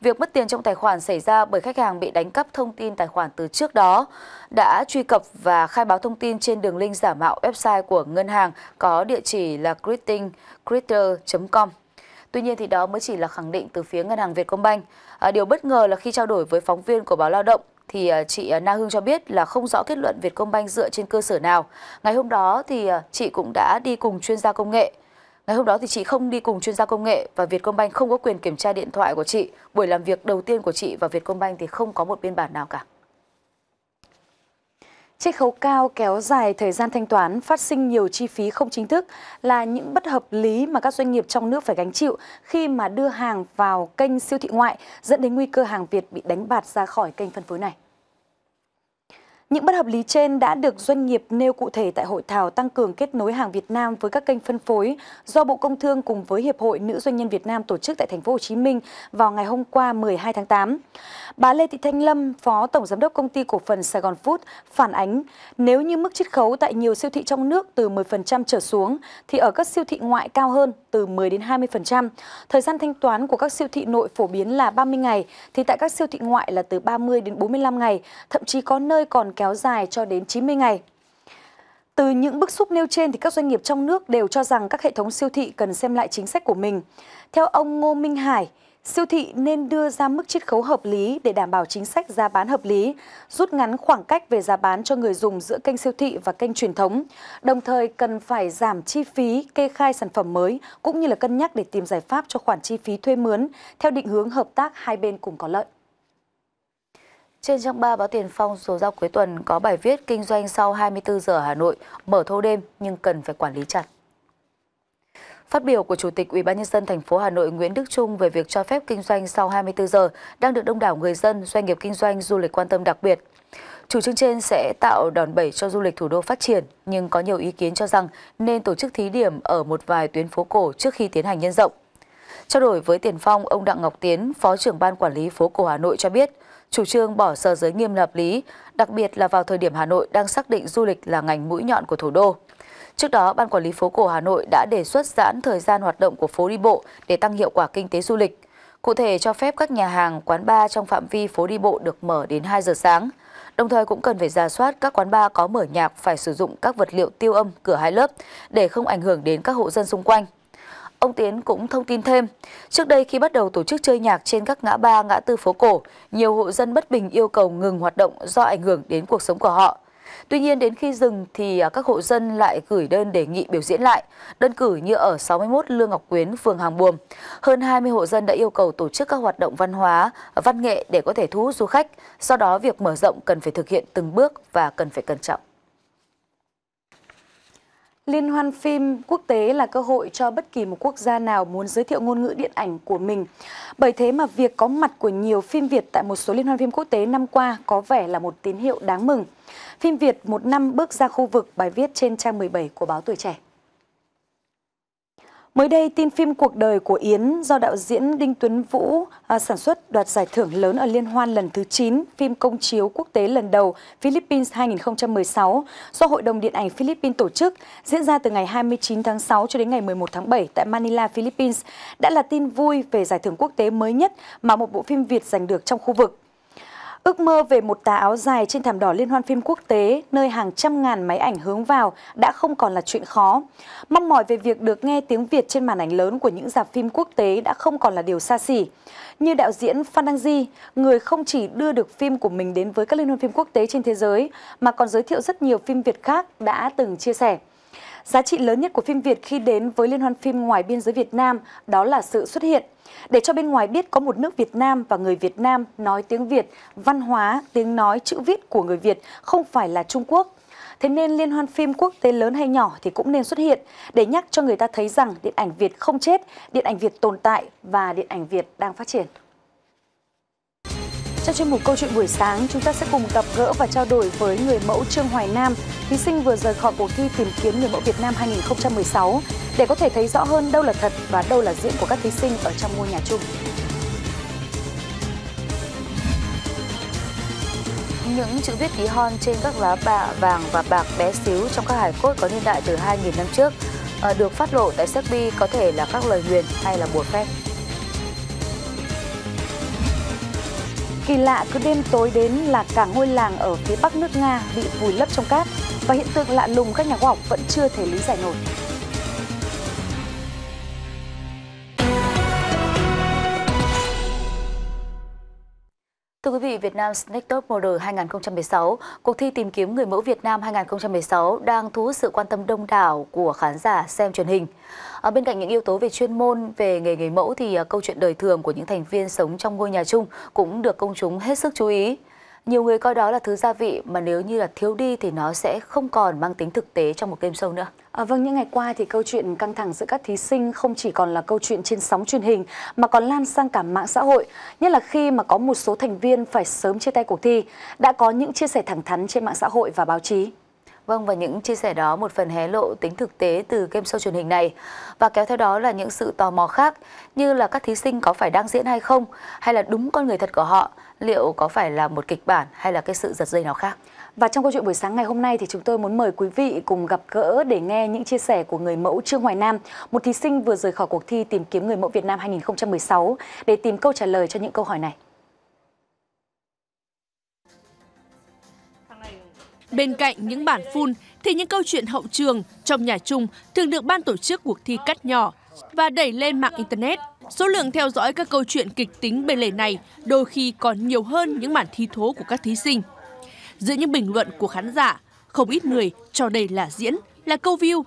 Việc mất tiền trong tài khoản xảy ra bởi khách hàng bị đánh cắp thông tin tài khoản từ trước đó, đã truy cập và khai báo thông tin trên đường link giả mạo website của ngân hàng có địa chỉ là greetingcreator.com. Tuy nhiên thì đó mới chỉ là khẳng định từ phía ngân hàng Vietcombank. Điều bất ngờ là khi trao đổi với phóng viên của báo Lao động thì chị Na Hương cho biết là không rõ kết luận Vietcombank dựa trên cơ sở nào. Ngày hôm đó thì chị cũng đã đi cùng chuyên gia công nghệ. Ngày hôm đó thì chị không đi cùng chuyên gia công nghệ và Vietcombank không có quyền kiểm tra điện thoại của chị. Buổi làm việc đầu tiên của chị và Vietcombank thì không có một biên bản nào cả. Chiết khấu cao kéo dài thời gian thanh toán, phát sinh nhiều chi phí không chính thức là những bất hợp lý mà các doanh nghiệp trong nước phải gánh chịu khi mà đưa hàng vào kênh siêu thị ngoại, dẫn đến nguy cơ hàng Việt bị đánh bạt ra khỏi kênh phân phối này. Những bất hợp lý trên đã được doanh nghiệp nêu cụ thể tại hội thảo tăng cường kết nối hàng Việt Nam với các kênh phân phối do Bộ Công Thương cùng với Hiệp hội Nữ Doanh nhân Việt Nam tổ chức tại Thành phố Hồ Chí Minh vào ngày hôm qua 12 tháng 8. Bà Lê Thị Thanh Lâm, Phó Tổng Giám đốc Công ty Cổ phần Sài Gòn Food phản ánh nếu như mức chiết khấu tại nhiều siêu thị trong nước từ 10% trở xuống thì ở các siêu thị ngoại cao hơn từ 10 đến 20%. Thời gian thanh toán của các siêu thị nội phổ biến là 30 ngày thì tại các siêu thị ngoại là từ 30 đến 45 ngày, thậm chí có nơi còn kéo dài cho đến 90 ngày. Từ những bức xúc nêu trên thì các doanh nghiệp trong nước đều cho rằng các hệ thống siêu thị cần xem lại chính sách của mình. Theo ông Ngô Minh Hải, siêu thị nên đưa ra mức chiết khấu hợp lý để đảm bảo chính sách giá bán hợp lý, rút ngắn khoảng cách về giá bán cho người dùng giữa kênh siêu thị và kênh truyền thống. Đồng thời cần phải giảm chi phí kê khai sản phẩm mới cũng như là cân nhắc để tìm giải pháp cho khoản chi phí thuê mướn theo định hướng hợp tác hai bên cùng có lợi. Trên trang 3 báo Tiền Phong số ra cuối tuần có bài viết kinh doanh sau 24 giờ Hà Nội mở thâu đêm nhưng cần phải quản lý chặt. Phát biểu của Chủ tịch UBND thành phố Hà Nội Nguyễn Đức Trung về việc cho phép kinh doanh sau 24 giờ đang được đông đảo người dân, doanh nghiệp kinh doanh du lịch quan tâm đặc biệt. Chủ trương trên sẽ tạo đòn bẩy cho du lịch thủ đô phát triển, nhưng có nhiều ý kiến cho rằng nên tổ chức thí điểm ở một vài tuyến phố cổ trước khi tiến hành nhân rộng. Trao đổi với Tiền Phong, ông Đặng Ngọc Tiến, Phó trưởng Ban Quản lý phố cổ Hà Nội cho biết, chủ trương bỏ sở giới nghiêm hợp lý, đặc biệt là vào thời điểm Hà Nội đang xác định du lịch là ngành mũi nhọn của thủ đô. Trước đó, Ban Quản lý phố cổ Hà Nội đã đề xuất giãn thời gian hoạt động của phố đi bộ để tăng hiệu quả kinh tế du lịch. Cụ thể, cho phép các nhà hàng, quán bar trong phạm vi phố đi bộ được mở đến 2 giờ sáng. Đồng thời cũng cần phải rà soát các quán bar có mở nhạc phải sử dụng các vật liệu tiêu âm cửa hai lớp để không ảnh hưởng đến các hộ dân xung quanh. Ông Tiến cũng thông tin thêm, trước đây khi bắt đầu tổ chức chơi nhạc trên các ngã ba, ngã tư phố cổ, nhiều hộ dân bất bình yêu cầu ngừng hoạt động do ảnh hưởng đến cuộc sống của họ. Tuy nhiên đến khi dừng thì các hộ dân lại gửi đơn đề nghị biểu diễn lại, đơn cử như ở 61 Lương Ngọc Quyến, phường Hàng Buồm. Hơn 20 hộ dân đã yêu cầu tổ chức các hoạt động văn hóa, văn nghệ để có thể thu hút du khách, do đó việc mở rộng cần phải thực hiện từng bước và cần phải cẩn trọng. Liên hoan phim quốc tế là cơ hội cho bất kỳ một quốc gia nào muốn giới thiệu ngôn ngữ điện ảnh của mình. Bởi thế mà việc có mặt của nhiều phim Việt tại một số liên hoan phim quốc tế năm qua có vẻ là một tín hiệu đáng mừng. Phim Việt một năm bước ra khu vực, bài viết trên trang 17 của báo Tuổi Trẻ. Mới đây, tin phim Cuộc đời của Yến do đạo diễn Đinh Tuấn Vũ sản xuất đoạt giải thưởng lớn ở liên hoan lần thứ 9 phim công chiếu quốc tế lần đầu Philippines 2016 do Hội đồng Điện ảnh Philippines tổ chức, diễn ra từ ngày 29 tháng 6 cho đến ngày 11 tháng 7 tại Manila, Philippines, đã là tin vui về giải thưởng quốc tế mới nhất mà một bộ phim Việt giành được trong khu vực. Ước mơ về một tà áo dài trên thảm đỏ liên hoan phim quốc tế, nơi hàng trăm ngàn máy ảnh hướng vào đã không còn là chuyện khó. Mong mỏi về việc được nghe tiếng Việt trên màn ảnh lớn của những rạp phim quốc tế đã không còn là điều xa xỉ. Như đạo diễn Phan Đăng Di, người không chỉ đưa được phim của mình đến với các liên hoan phim quốc tế trên thế giới, mà còn giới thiệu rất nhiều phim Việt khác, đã từng chia sẻ. Giá trị lớn nhất của phim Việt khi đến với liên hoan phim ngoài biên giới Việt Nam đó là sự xuất hiện. Để cho bên ngoài biết có một nước Việt Nam và người Việt Nam nói tiếng Việt, văn hóa, tiếng nói, chữ viết của người Việt không phải là Trung Quốc. Thế nên liên hoan phim quốc tế lớn hay nhỏ thì cũng nên xuất hiện để nhắc cho người ta thấy rằng điện ảnh Việt không chết, điện ảnh Việt tồn tại và điện ảnh Việt đang phát triển. Trong chuyên mục Câu chuyện buổi sáng, chúng ta sẽ cùng gặp gỡ và trao đổi với người mẫu Trương Hoài Nam, thí sinh vừa rời khỏi cuộc thi tìm kiếm người mẫu Việt Nam 2016 để có thể thấy rõ hơn đâu là thật và đâu là diễn của các thí sinh ở trong ngôi nhà chung. Những chữ viết tí hon trên các lá bạ vàng và bạc bé xíu trong các hài cốt có niên đại từ 2.000 năm trước được phát lộ tại Serbia có thể là các lời nguyền hay là bùa phép. Kỳ lạ cứ đêm tối đến là cả ngôi làng ở phía bắc nước Nga bị vùi lấp trong cát, và hiện tượng lạ lùng các nhà khoa học vẫn chưa thể lý giải nổi. Thưa quý vị, Việt Nam Next Top Model 2016, cuộc thi tìm kiếm người mẫu Việt Nam 2016 đang thu hút sự quan tâm đông đảo của khán giả xem truyền hình. Bên cạnh những yếu tố về chuyên môn, về nghề người mẫu thì câu chuyện đời thường của những thành viên sống trong ngôi nhà chung cũng được công chúng hết sức chú ý. Nhiều người coi đó là thứ gia vị mà nếu như là thiếu đi thì nó sẽ không còn mang tính thực tế trong một game show nữa. Vâng, những ngày qua thì câu chuyện căng thẳng giữa các thí sinh không chỉ còn là câu chuyện trên sóng truyền hình mà còn lan sang cả mạng xã hội, nhất là khi mà có một số thành viên phải sớm chia tay cuộc thi. Đã có những chia sẻ thẳng thắn trên mạng xã hội và báo chí. Vâng, và những chia sẻ đó một phần hé lộ tính thực tế từ game show truyền hình này, và kéo theo đó là những sự tò mò khác, như là các thí sinh có phải đang diễn hay không, hay là đúng con người thật của họ, liệu có phải là một kịch bản hay là cái sự giật dây nào khác. Và trong câu chuyện buổi sáng ngày hôm nay thì chúng tôi muốn mời quý vị cùng gặp gỡ để nghe những chia sẻ của người mẫu Trương Hoài Nam, một thí sinh vừa rời khỏi cuộc thi tìm kiếm người mẫu Việt Nam 2016 để tìm câu trả lời cho những câu hỏi này. Bên cạnh những bản phun thì những câu chuyện hậu trường trong nhà chung thường được ban tổ chức cuộc thi cắt nhỏ và đẩy lên mạng Internet. Số lượng theo dõi các câu chuyện kịch tính bên lề này đôi khi còn nhiều hơn những màn thi thố của các thí sinh. Giữa những bình luận của khán giả, không ít người cho đây là diễn, là câu view.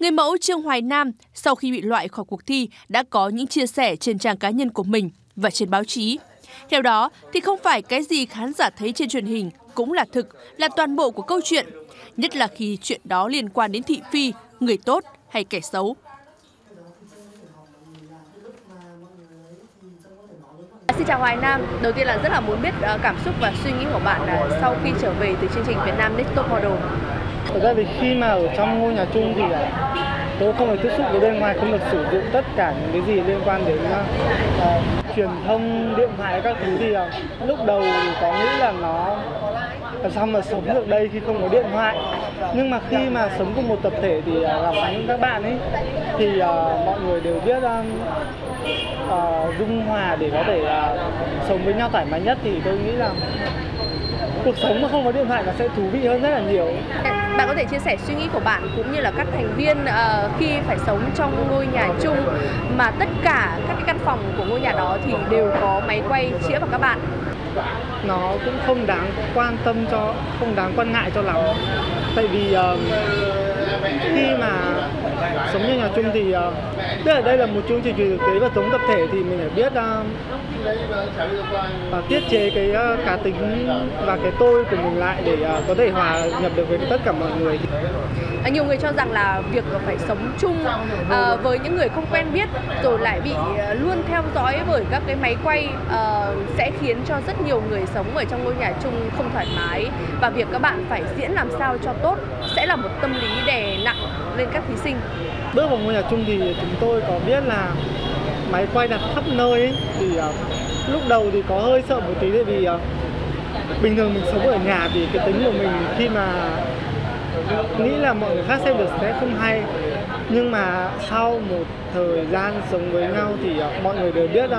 Người mẫu Trương Hoài Nam sau khi bị loại khỏi cuộc thi đã có những chia sẻ trên trang cá nhân của mình và trên báo chí. Theo đó thì không phải cái gì khán giả thấy trên truyền hình cũng là thực, là toàn bộ của câu chuyện, nhất là khi chuyện đó liên quan đến thị phi, người tốt hay kẻ xấu. Xin chào Hoài Nam. Đầu tiên là rất là muốn biết cảm xúc và suy nghĩ của bạn sau khi trở về từ chương trình Việt Nam Next Top Model. Thật ra thì khi mà ở trong ngôi nhà chung thì tôi không được tiếp xúc với bên ngoài, không được sử dụng tất cả những cái gì liên quan đến truyền thông, điện thoại, các thứ gì. Lúc đầu thì có nghĩ là nó làm sao mà sống được đây khi không có điện thoại. Nhưng mà khi mà sống cùng một tập thể thì gặp những các bạn ấy thì mọi người đều biết dung hòa để có thể sống với nhau thoải mái nhất, thì tôi nghĩ là cuộc sống mà không có điện thoại nó sẽ thú vị hơn rất là nhiều. Bạn có thể chia sẻ suy nghĩ của bạn cũng như là các thành viên khi phải sống trong ngôi nhà chung mà tất cả các cái căn phòng của ngôi nhà đó thì đều có máy quay chĩa vào các bạn. Nó cũng không đáng quan ngại cho lắm. Tại vì khi mà sống như nhà chung thì tức là đây là một chương trình thực tế và sống tập thể thì mình phải biết tiết chế cái cá tính và cái tôi của mình lại để có thể hòa nhập được với tất cả mọi người. Nhiều người cho rằng là việc phải sống chung với những người không quen biết rồi lại bị luôn theo dõi bởi các cái máy quay sẽ khiến cho rất nhiều người sống ở trong ngôi nhà chung không thoải mái, và việc các bạn phải diễn làm sao cho tốt sẽ là một tâm lý đè nặng lên các thí sinh. Bước vào ngôi nhà chung thì chúng tôi có biết là máy quay đặt khắp nơi ấy, thì lúc đầu thì có hơi sợ một tí, tại vì bình thường mình sống ở nhà thì cái tính của mình khi mà nghĩ là mọi người khác xem được sẽ không hay. Nhưng mà sau một thời gian sống với nhau thì mọi người đều biết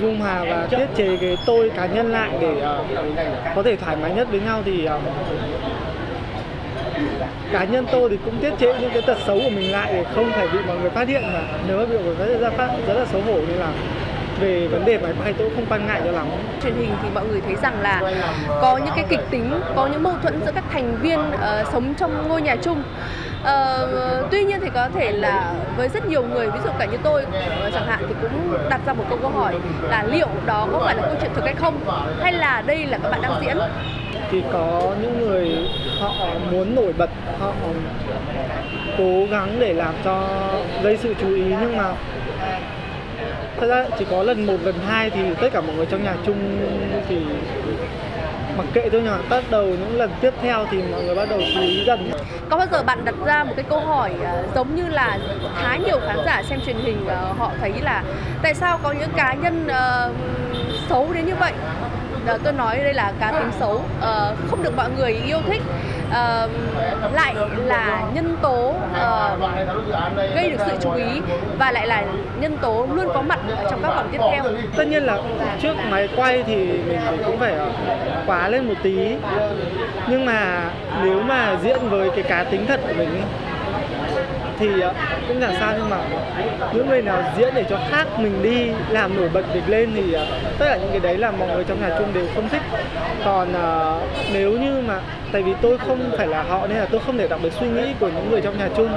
dung hòa và tiết chế cái tôi cá nhân lại để có thể thoải mái nhất với nhau, thì cá nhân tôi thì cũng tiết chế những cái tật xấu của mình lại để không phải bị mọi người phát hiện, mà nếu mà bị mọi người phát hiện ra rất là xấu hổ, nên là về vấn đề máy quay tôi không quan ngại cho lắm. Truyền hình thì mọi người thấy rằng là có những cái kịch tính, có những mâu thuẫn giữa các thành viên sống trong ngôi nhà chung. Tuy nhiên thì có thể là với rất nhiều người, ví dụ cả như tôi chẳng hạn, thì cũng đặt ra một câu hỏi là liệu đó có phải là câu chuyện thực hay không, hay là đây là các bạn đang diễn. Thì có những người họ muốn nổi bật, họ cố gắng để làm cho gây sự chú ý, nhưng mà thật ra chỉ có lần một lần hai thì tất cả mọi người trong nhà chung thì mặc kệ thôi, nhưng bắt đầu những lần tiếp theo thì mọi người bắt đầu chú ý dần. Có bao giờ bạn đặt ra một cái câu hỏi giống như là khá nhiều khán giả xem truyền hình họ thấy là tại sao có những cá nhân xấu đến như vậy? Tôi nói đây là cá tính xấu, không được mọi người yêu thích, lại là nhân tố gây được sự chú ý và lại là nhân tố luôn có mặt ở trong các vòng tiếp theo. Tất nhiên là trước máy quay thì mình cũng phải quá lên một tí, nhưng mà nếu mà diễn với cái cá tính thật của mình ấy, thì cũng chẳng sao. Nhưng mà những người nào diễn để cho khác mình đi, làm nổi bật mình lên thì tất cả những cái đấy là mọi người trong nhà chung đều không thích. Còn nếu như mà tại vì tôi không phải là họ nên là tôi không thể đọc được suy nghĩ của những người trong nhà chung.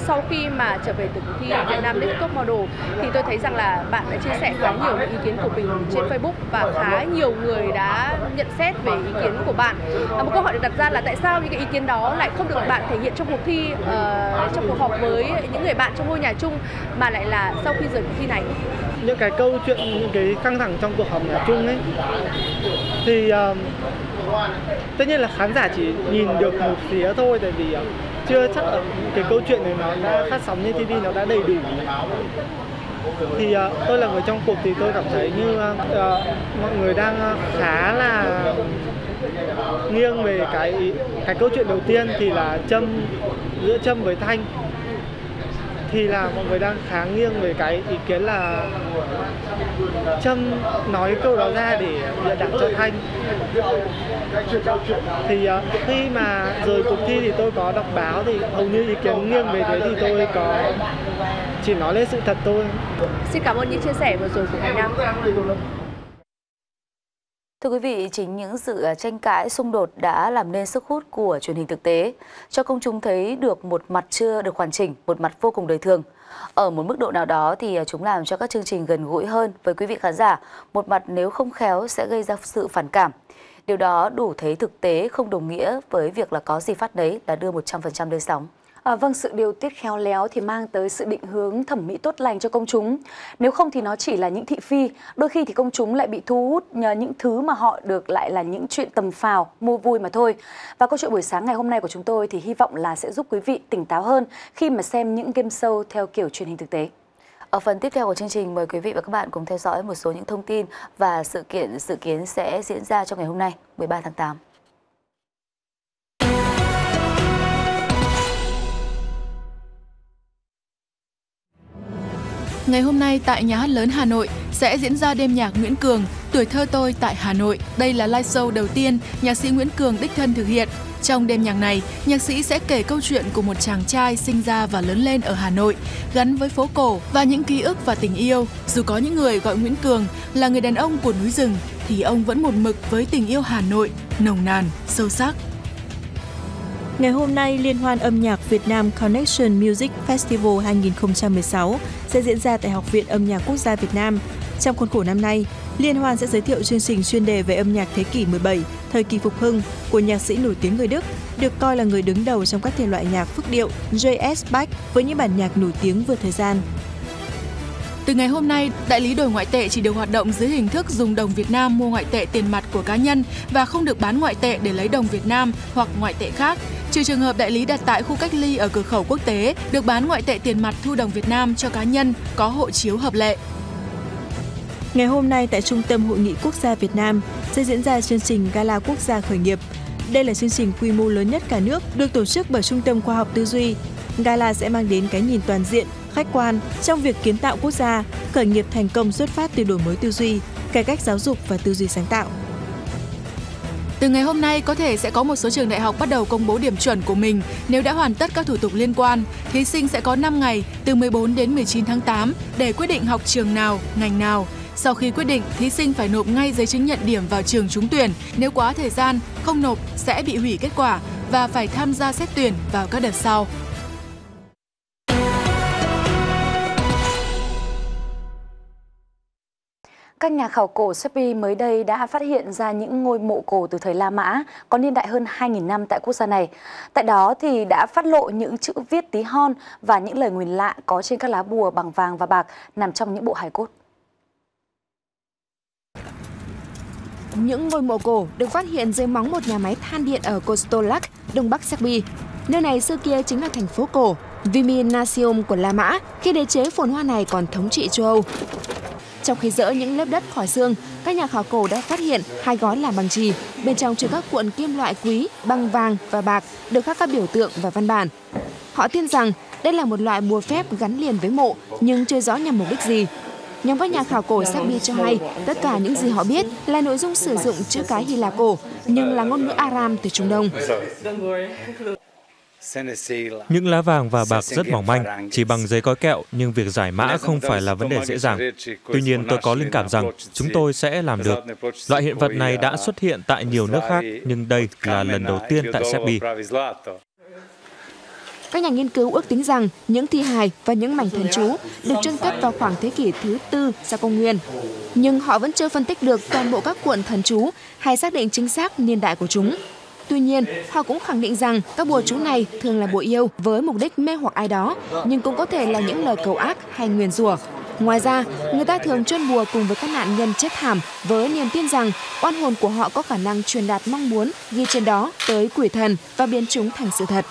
Sau khi mà trở về từ cuộc thi Việt Nam Next Top Model thì tôi thấy rằng là bạn đã chia sẻ khá nhiều ý kiến của mình trên Facebook và khá nhiều người đã nhận xét về ý kiến của bạn. Một câu hỏi được đặt ra là tại sao những cái ý kiến đó lại không được bạn thể hiện trong cuộc thi, trong cuộc họp với những người bạn trong ngôi nhà chung, mà lại là sau khi rời cuộc thi này? Những cái câu chuyện, những cái căng thẳng trong cuộc họp nhà chung ấy thì tất nhiên là khán giả chỉ nhìn được một phía thôi, tại vì chưa chắc là cái câu chuyện này nó đã phát sóng trên TV nó đã đầy đủ. Thì tôi là người trong cuộc thì tôi cảm thấy như mọi người đang khá là nghiêng về cái câu chuyện đầu tiên, thì là giữa Trâm với Thanh, thì là mọi người đang khá nghiêng về cái ý kiến là Trâm nói câu đó ra để bịa đặt cho Thanh. Thì khi mà rời cuộc thi thì tôi có đọc báo thì hầu như ý kiến nghiêng về thế, thì tôi có chỉ nói lên sự thật thôi. Xin cảm ơn những chia sẻ vừa rồi của Hoài Nam. Thưa quý vị, chính những sự tranh cãi, xung đột đã làm nên sức hút của truyền hình thực tế, cho công chúng thấy được một mặt chưa được hoàn chỉnh, một mặt vô cùng đời thường. Ở một mức độ nào đó thì chúng làm cho các chương trình gần gũi hơn với quý vị khán giả, một mặt nếu không khéo sẽ gây ra sự phản cảm. Điều đó đủ thấy thực tế không đồng nghĩa với việc là có gì phát đấy là đưa 100% lên sóng. Vâng, sự điều tiết khéo léo thì mang tới sự định hướng thẩm mỹ tốt lành cho công chúng. Nếu không thì nó chỉ là những thị phi. Đôi khi thì công chúng lại bị thu hút nhờ những thứ mà họ được lại là những chuyện tầm phào, mua vui mà thôi. Và câu chuyện buổi sáng ngày hôm nay của chúng tôi thì hy vọng là sẽ giúp quý vị tỉnh táo hơn khi mà xem những game show theo kiểu truyền hình thực tế. Ở phần tiếp theo của chương trình, mời quý vị và các bạn cùng theo dõi một số những thông tin và sự kiện dự kiến sẽ diễn ra trong ngày hôm nay, 13 tháng 8. Ngày hôm nay tại Nhà hát lớn Hà Nội sẽ diễn ra đêm nhạc Nguyễn Cường, Tuổi thơ tôi tại Hà Nội. Đây là live show đầu tiên nhạc sĩ Nguyễn Cường đích thân thực hiện. Trong đêm nhạc này, nhạc sĩ sẽ kể câu chuyện của một chàng trai sinh ra và lớn lên ở Hà Nội, gắn với phố cổ và những ký ức và tình yêu. Dù có những người gọi Nguyễn Cường là người đàn ông của núi rừng, thì ông vẫn một mực với tình yêu Hà Nội, nồng nàn, sâu sắc. Ngày hôm nay, Liên hoan âm nhạc Việt Nam Connection Music Festival 2016 sẽ diễn ra tại Học viện Âm nhạc Quốc gia Việt Nam. Trong khuôn khổ năm nay, Liên hoan sẽ giới thiệu chương trình chuyên đề về âm nhạc thế kỷ 17, thời kỳ phục hưng của nhạc sĩ nổi tiếng người Đức, được coi là người đứng đầu trong các thể loại nhạc phức điệu J.S. Bach với những bản nhạc nổi tiếng vượt thời gian. Từ ngày hôm nay, đại lý đổi ngoại tệ chỉ được hoạt động dưới hình thức dùng đồng Việt Nam mua ngoại tệ tiền mặt của cá nhân và không được bán ngoại tệ để lấy đồng Việt Nam hoặc ngoại tệ khác. Trừ trường hợp đại lý đặt tại khu cách ly ở cửa khẩu quốc tế, được bán ngoại tệ tiền mặt thu đồng Việt Nam cho cá nhân có hộ chiếu hợp lệ. Ngày hôm nay tại Trung tâm Hội nghị Quốc gia Việt Nam sẽ diễn ra chương trình Gala Quốc gia Khởi nghiệp. Đây là chương trình quy mô lớn nhất cả nước được tổ chức bởi Trung tâm Khoa học Tư duy. Gala sẽ mang đến cái nhìn toàn diện, khách quan trong việc kiến tạo quốc gia, khởi nghiệp thành công xuất phát từ đổi mới tư duy, cải cách giáo dục và tư duy sáng tạo. Từ ngày hôm nay, có thể sẽ có một số trường đại học bắt đầu công bố điểm chuẩn của mình. Nếu đã hoàn tất các thủ tục liên quan, thí sinh sẽ có 5 ngày, từ 14 đến 19 tháng 8, để quyết định học trường nào, ngành nào. Sau khi quyết định, thí sinh phải nộp ngay giấy chứng nhận điểm vào trường trúng tuyển. Nếu quá thời gian, không nộp sẽ bị hủy kết quả và phải tham gia xét tuyển vào các đợt sau. Các nhà khảo cổ Serbia mới đây đã phát hiện ra những ngôi mộ cổ từ thời La Mã có niên đại hơn 2.000 năm tại quốc gia này. Tại đó thì đã phát lộ những chữ viết tí hon và những lời nguyền lạ có trên các lá bùa bằng vàng và bạc nằm trong những bộ hài cốt. Những ngôi mộ cổ được phát hiện dưới móng một nhà máy than điện ở Kostolac, đông bắc Serbia. Nơi này xưa kia chính là thành phố cổ Viminacum của La Mã, khi đế chế phồn hoa này còn thống trị châu Âu. Trong khi dỡ những lớp đất khỏi xương, các nhà khảo cổ đã phát hiện hai gói làm bằng chì, bên trong chứa các cuộn kim loại quý, bằng vàng và bạc được khắc các biểu tượng và văn bản. Họ tin rằng đây là một loại bùa phép gắn liền với mộ, nhưng chưa rõ nhằm mục đích gì. Nhóm các nhà khảo cổ Serbia cho hay tất cả những gì họ biết là nội dung sử dụng chữ cái Hy Lạp cổ, nhưng là ngôn ngữ Aram từ Trung Đông. Những lá vàng và bạc rất mỏng manh, chỉ bằng giấy gói kẹo, nhưng việc giải mã không phải là vấn đề dễ dàng. Tuy nhiên, tôi có linh cảm rằng chúng tôi sẽ làm được. Loại hiện vật này đã xuất hiện tại nhiều nước khác, nhưng đây là lần đầu tiên tại Serbia. Các nhà nghiên cứu ước tính rằng những thi hài và những mảnh thần chú được trưng cất vào khoảng thế kỷ thứ 4 sau công nguyên. Nhưng họ vẫn chưa phân tích được toàn bộ các cuộn thần chú hay xác định chính xác niên đại của chúng. Tuy nhiên, họ cũng khẳng định rằng các bùa chú này thường là bùa yêu với mục đích mê hoặc ai đó, nhưng cũng có thể là những lời cầu ác hay nguyền rủa. Ngoài ra, người ta thường chôn bùa cùng với các nạn nhân chết thảm với niềm tin rằng oan hồn của họ có khả năng truyền đạt mong muốn ghi trên đó tới quỷ thần và biến chúng thành sự thật.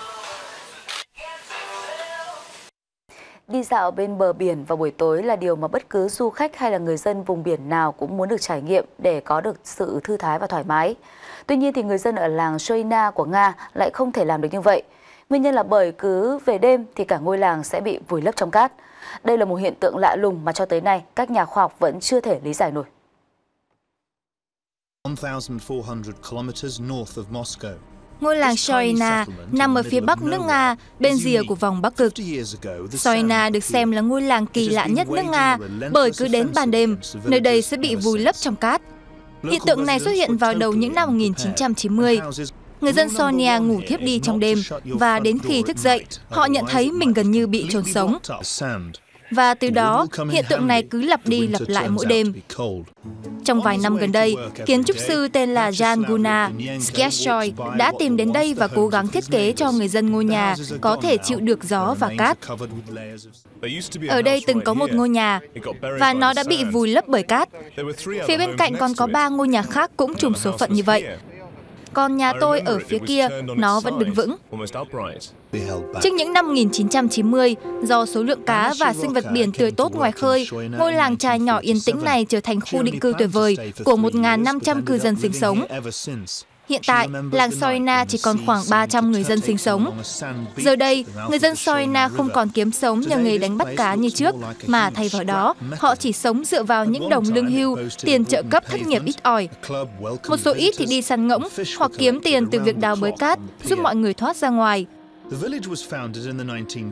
Đi dạo bên bờ biển vào buổi tối là điều mà bất cứ du khách hay là người dân vùng biển nào cũng muốn được trải nghiệm để có được sự thư thái và thoải mái. Tuy nhiên thì người dân ở làng Shoyna của Nga lại không thể làm được như vậy. Nguyên nhân là bởi cứ về đêm thì cả ngôi làng sẽ bị vùi lấp trong cát. Đây là một hiện tượng lạ lùng mà cho tới nay các nhà khoa học vẫn chưa thể lý giải nổi. 1.400 km north of Moscow. Ngôi làng Shoyna nằm ở phía bắc nước Nga, bên rìa của vòng Bắc Cực. Shoyna được xem là ngôi làng kỳ lạ nhất nước Nga bởi cứ đến ban đêm, nơi đây sẽ bị vùi lấp trong cát. Hiện tượng này xuất hiện vào đầu những năm 1990. Người dân Sonia ngủ thiếp đi trong đêm và đến khi thức dậy, họ nhận thấy mình gần như bị chôn sống. Và từ đó, hiện tượng này cứ lặp đi lặp lại mỗi đêm. Trong vài năm gần đây, kiến trúc sư tên là Jan Guna Sketchoy đã tìm đến đây và cố gắng thiết kế cho người dân ngôi nhà có thể chịu được gió và cát. Ở đây từng có một ngôi nhà, và nó đã bị vùi lấp bởi cát. Phía bên cạnh còn có 3 ngôi nhà khác cũng trùng số phận như vậy. Còn nhà tôi ở phía kia, nó vẫn đứng vững. Trước những năm 1990, do số lượng cá và sinh vật biển tươi tốt ngoài khơi, ngôi làng chài nhỏ yên tĩnh này trở thành khu định cư tuyệt vời của 1.500 cư dân sinh sống. Hiện tại, làng Shoyna chỉ còn khoảng 300 người dân sinh sống. Giờ đây, người dân Shoyna không còn kiếm sống nhờ nghề đánh bắt cá như trước, mà thay vào đó, họ chỉ sống dựa vào những đồng lương hưu, tiền trợ cấp thất nghiệp ít ỏi. Một số ít thì đi săn ngỗng hoặc kiếm tiền từ việc đào bới cát, giúp mọi người thoát ra ngoài.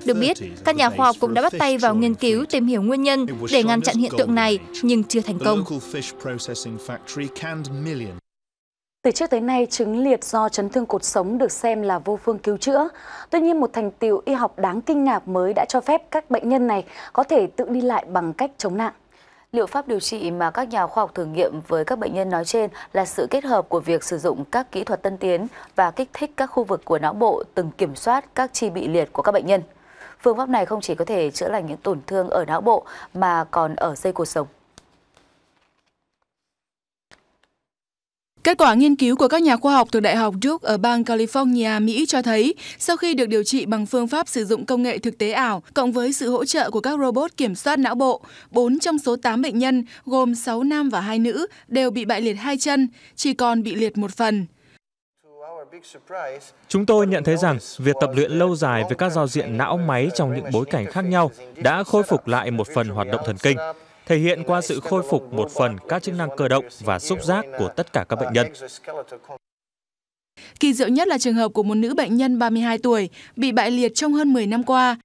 Được biết, các nhà khoa học cũng đã bắt tay vào nghiên cứu tìm hiểu nguyên nhân để ngăn chặn hiện tượng này, nhưng chưa thành công. Từ trước tới nay, chứng liệt do chấn thương cột sống được xem là vô phương cứu chữa. Tuy nhiên, một thành tựu y học đáng kinh ngạc mới đã cho phép các bệnh nhân này có thể tự đi lại bằng cách chống nặng. Liệu pháp điều trị mà các nhà khoa học thử nghiệm với các bệnh nhân nói trên là sự kết hợp của việc sử dụng các kỹ thuật tân tiến và kích thích các khu vực của não bộ từng kiểm soát các chi bị liệt của các bệnh nhân. Phương pháp này không chỉ có thể chữa lành những tổn thương ở não bộ mà còn ở dây cột sống. Kết quả nghiên cứu của các nhà khoa học từ Đại học Duke ở bang California, Mỹ cho thấy sau khi được điều trị bằng phương pháp sử dụng công nghệ thực tế ảo cộng với sự hỗ trợ của các robot kiểm soát não bộ, 4 trong số 8 bệnh nhân gồm 6 nam và 2 nữ đều bị bại liệt 2 chân, chỉ còn bị liệt một phần. Chúng tôi nhận thấy rằng việc tập luyện lâu dài với các giao diện não máy trong những bối cảnh khác nhau đã khôi phục lại một phần hoạt động thần kinh, thể hiện qua sự khôi phục một phần các chức năng cơ động và xúc giác của tất cả các bệnh nhân. Kỳ diệu nhất là trường hợp của một nữ bệnh nhân 32 tuổi bị bại liệt trong hơn 10 năm qua.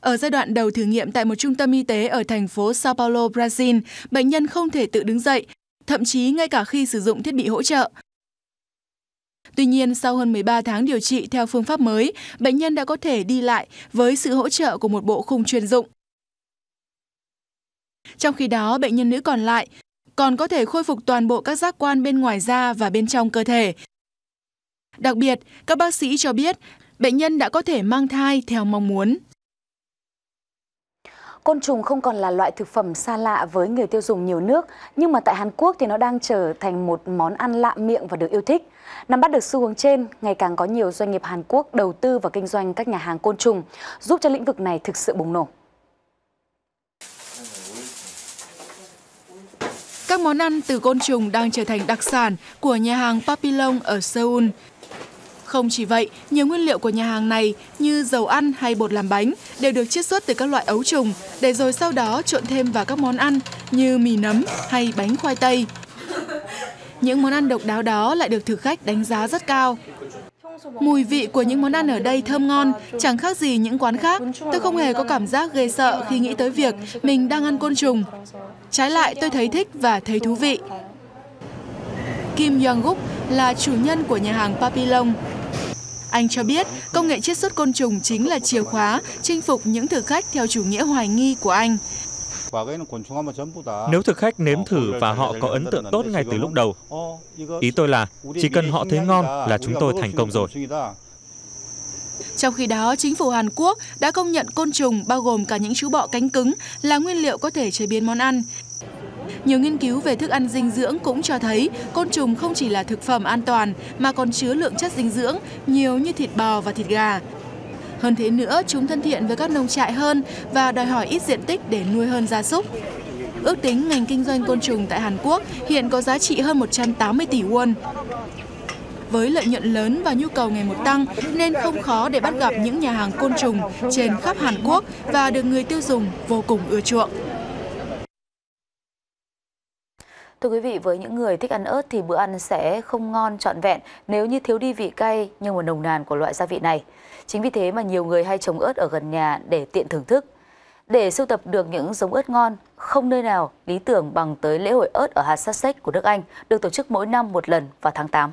Ở giai đoạn đầu thử nghiệm tại một trung tâm y tế ở thành phố Sao Paulo, Brazil, bệnh nhân không thể tự đứng dậy, thậm chí ngay cả khi sử dụng thiết bị hỗ trợ. Tuy nhiên, sau hơn 13 tháng điều trị theo phương pháp mới, bệnh nhân đã có thể đi lại với sự hỗ trợ của một bộ khung chuyên dụng. Trong khi đó, bệnh nhân nữ còn lại còn có thể khôi phục toàn bộ các giác quan bên ngoài da và bên trong cơ thể. Đặc biệt, các bác sĩ cho biết bệnh nhân đã có thể mang thai theo mong muốn. Côn trùng không còn là loại thực phẩm xa lạ với người tiêu dùng nhiều nước, nhưng mà tại Hàn Quốc thì nó đang trở thành một món ăn lạ miệng và được yêu thích. Nắm bắt được xu hướng trên, ngày càng có nhiều doanh nghiệp Hàn Quốc đầu tư và kinh doanh các nhà hàng côn trùng, giúp cho lĩnh vực này thực sự bùng nổ. Các món ăn từ côn trùng đang trở thành đặc sản của nhà hàng Papillon ở Seoul. Không chỉ vậy, nhiều nguyên liệu của nhà hàng này như dầu ăn hay bột làm bánh đều được chiết xuất từ các loại ấu trùng, để rồi sau đó trộn thêm vào các món ăn như mì nấm hay bánh khoai tây. Những món ăn độc đáo đó lại được thực khách đánh giá rất cao. Mùi vị của những món ăn ở đây thơm ngon, chẳng khác gì những quán khác. Tôi không hề có cảm giác ghê sợ khi nghĩ tới việc mình đang ăn côn trùng. Trái lại, tôi thấy thích và thấy thú vị. Kim Young-guk là chủ nhân của nhà hàng Papillon. Anh cho biết công nghệ chiết xuất côn trùng chính là chìa khóa chinh phục những thực khách theo chủ nghĩa hoài nghi của anh. Nếu thực khách nếm thử và họ có ấn tượng tốt ngay từ lúc đầu, ý tôi là chỉ cần họ thấy ngon là chúng tôi thành công rồi. Trong khi đó, chính phủ Hàn Quốc đã công nhận côn trùng bao gồm cả những chú bọ cánh cứng là nguyên liệu có thể chế biến món ăn. Nhiều nghiên cứu về thức ăn dinh dưỡng cũng cho thấy côn trùng không chỉ là thực phẩm an toàn mà còn chứa lượng chất dinh dưỡng nhiều như thịt bò và thịt gà. Hơn thế nữa, chúng thân thiện với các nông trại hơn và đòi hỏi ít diện tích để nuôi hơn gia súc. Ước tính ngành kinh doanh côn trùng tại Hàn Quốc hiện có giá trị hơn 180 tỷ won. Với lợi nhuận lớn và nhu cầu ngày một tăng, nên không khó để bắt gặp những nhà hàng côn trùng trên khắp Hàn Quốc và được người tiêu dùng vô cùng ưa chuộng. Thưa quý vị, với những người thích ăn ớt thì bữa ăn sẽ không ngon trọn vẹn nếu như thiếu đi vị cay như một nồng nàn của loại gia vị này. Chính vì thế mà nhiều người hay trồng ớt ở gần nhà để tiện thưởng thức. Để sưu tập được những giống ớt ngon, không nơi nào lý tưởng bằng tới lễ hội ớt ở hạt Sussex của nước Anh, được tổ chức mỗi năm một lần vào tháng 8.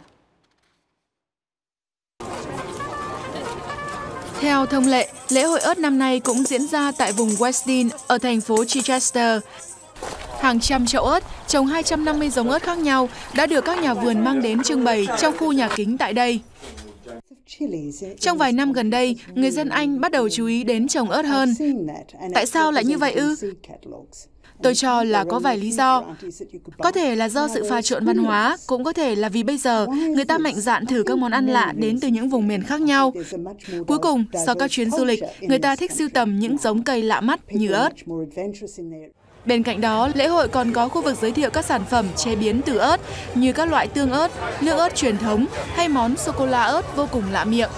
Theo thông lệ, lễ hội ớt năm nay cũng diễn ra tại vùng Westin ở thành phố Chichester. Hàng trăm chậu ớt, trồng 250 giống ớt khác nhau đã được các nhà vườn mang đến trưng bày trong khu nhà kính tại đây. Trong vài năm gần đây, người dân Anh bắt đầu chú ý đến trồng ớt hơn. Tại sao lại như vậy ư? Tôi cho là có vài lý do. Có thể là do sự pha trộn văn hóa, cũng có thể là vì bây giờ người ta mạnh dạn thử các món ăn lạ đến từ những vùng miền khác nhau. Cuối cùng, sau các chuyến du lịch, người ta thích sưu tầm những giống cây lạ mắt như ớt. Bên cạnh đó, lễ hội còn có khu vực giới thiệu các sản phẩm chế biến từ ớt như các loại tương ớt, nước ớt truyền thống hay món sô-cô-la ớt vô cùng lạ miệng.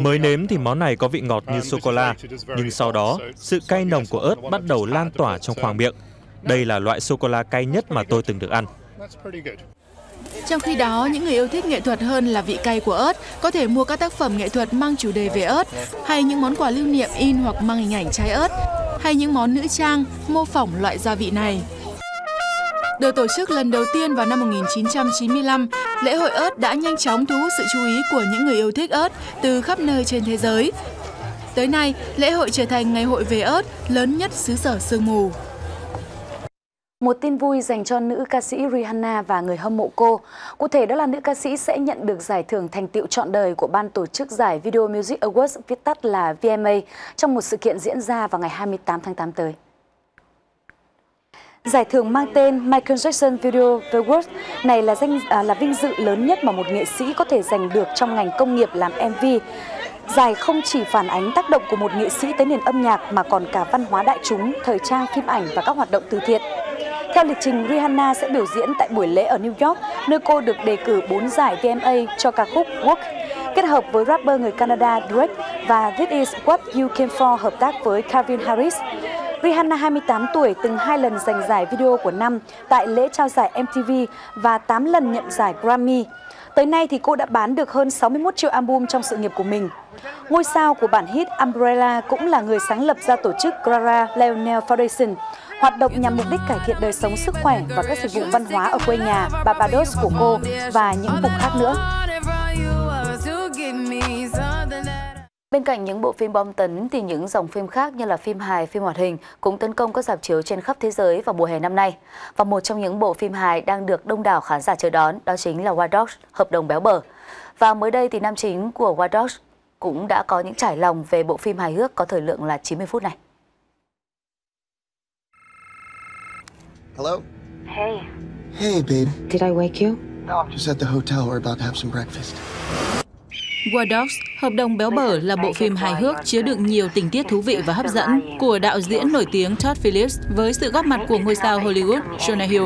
Mới nếm thì món này có vị ngọt như sô-cô-la, nhưng sau đó, sự cay nồng của ớt bắt đầu lan tỏa trong khoang miệng. Đây là loại sô-cô-la cay nhất mà tôi từng được ăn. Trong khi đó, những người yêu thích nghệ thuật hơn là vị cay của ớt có thể mua các tác phẩm nghệ thuật mang chủ đề về ớt hay những món quà lưu niệm in hoặc mang hình ảnh trái ớt, hay những món nữ trang mô phỏng loại gia vị này. Được tổ chức lần đầu tiên vào năm 1995, lễ hội ớt đã nhanh chóng thu hút sự chú ý của những người yêu thích ớt từ khắp nơi trên thế giới. Tới nay, lễ hội trở thành ngày hội về ớt lớn nhất xứ sở sương mù. Một tin vui dành cho nữ ca sĩ Rihanna và người hâm mộ cô. Cụ thể đó là nữ ca sĩ sẽ nhận được giải thưởng thành tựu trọn đời của ban tổ chức giải Video Music Awards, viết tắt là VMA, trong một sự kiện diễn ra vào ngày 28 tháng 8 tới. Giải thưởng mang tên Michael Jackson Video Awards này là vinh dự lớn nhất mà một nghệ sĩ có thể giành được trong ngành công nghiệp làm MV. Giải không chỉ phản ánh tác động của một nghệ sĩ tới nền âm nhạc mà còn cả văn hóa đại chúng, thời trang, phim ảnh và các hoạt động từ thiện. Theo lịch trình, Rihanna sẽ biểu diễn tại buổi lễ ở New York, nơi cô được đề cử 4 giải VMA cho ca khúc Walk, kết hợp với rapper người Canada Drake và This Is What You Came For hợp tác với Calvin Harris. Rihanna, 28 tuổi, từng 2 lần giành giải video của năm tại lễ trao giải MTV và 8 lần nhận giải Grammy. Tới nay thì cô đã bán được hơn 61 triệu album trong sự nghiệp của mình. Ngôi sao của bản hit Umbrella cũng là người sáng lập ra tổ chức Clara Leonel Foundation, hoạt động nhằm mục đích cải thiện đời sống, sức khỏe và các dịch vụ văn hóa ở quê nhà Barbados của cô và những vùng khác nữa. Bên cạnh những bộ phim bom tấn thì những dòng phim khác như là phim hài, phim hoạt hình cũng tấn công các rạp chiếu trên khắp thế giới vào mùa hè năm nay. Và một trong những bộ phim hài đang được đông đảo khán giả chờ đón đó chính là Wild Dogs, Hợp đồng béo bở. Và mới đây thì nam chính của Wild Dogs cũng đã có những trải lòng về bộ phim hài hước có thời lượng là 90 phút này. Hello? Hey. Hey, babe. Did I wake you? No, I'm just at the hotel. We're about to have some breakfast. Wild Dogs, Hợp đồng béo bở là bộ phim hài hước chứa đựng nhiều tình tiết thú vị và hấp dẫn của đạo diễn nổi tiếng Todd Phillips với sự góp mặt của ngôi sao Hollywood Jonah Hill.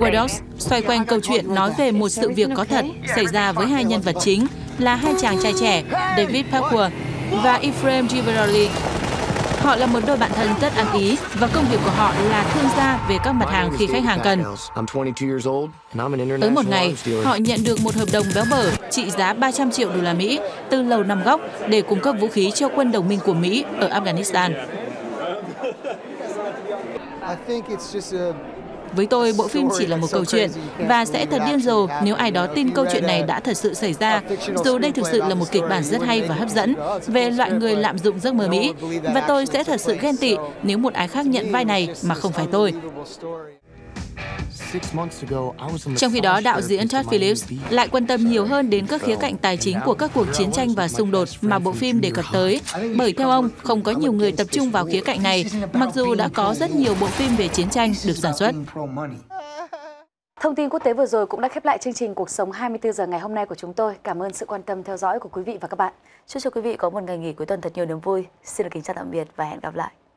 Wild Dogs xoay quanh câu chuyện nói về một sự việc có thật xảy ra với hai nhân vật chính là hai chàng trai trẻ David Parker và Ephraim Giverly. Họ là một đôi bạn thân rất ăn ý và công việc của họ là thương gia về các mặt hàng khi khách hàng cần. Tới một ngày, họ nhận được một hợp đồng béo bở trị giá 300 triệu đô la Mỹ từ Lầu Năm Góc để cung cấp vũ khí cho quân đồng minh của Mỹ ở Afghanistan. Với tôi, bộ phim chỉ là một câu chuyện và sẽ thật điên rồ nếu ai đó tin câu chuyện này đã thật sự xảy ra, dù đây thực sự là một kịch bản rất hay và hấp dẫn về loại người lạm dụng giấc mơ Mỹ, và tôi sẽ thật sự ghen tị nếu một ai khác nhận vai này mà không phải tôi. Trong khi đó, đạo diễn Todd Phillips lại quan tâm nhiều hơn đến các khía cạnh tài chính của các cuộc chiến tranh và xung đột mà bộ phim đề cập tới, bởi theo ông, không có nhiều người tập trung vào khía cạnh này, mặc dù đã có rất nhiều bộ phim về chiến tranh được sản xuất. Thông tin quốc tế vừa rồi cũng đã khép lại chương trình Cuộc sống 24 giờ ngày hôm nay của chúng tôi. Cảm ơn sự quan tâm theo dõi của quý vị và các bạn. Chúc cho quý vị có một ngày nghỉ cuối tuần thật nhiều niềm vui. Xin được kính chào tạm biệt và hẹn gặp lại.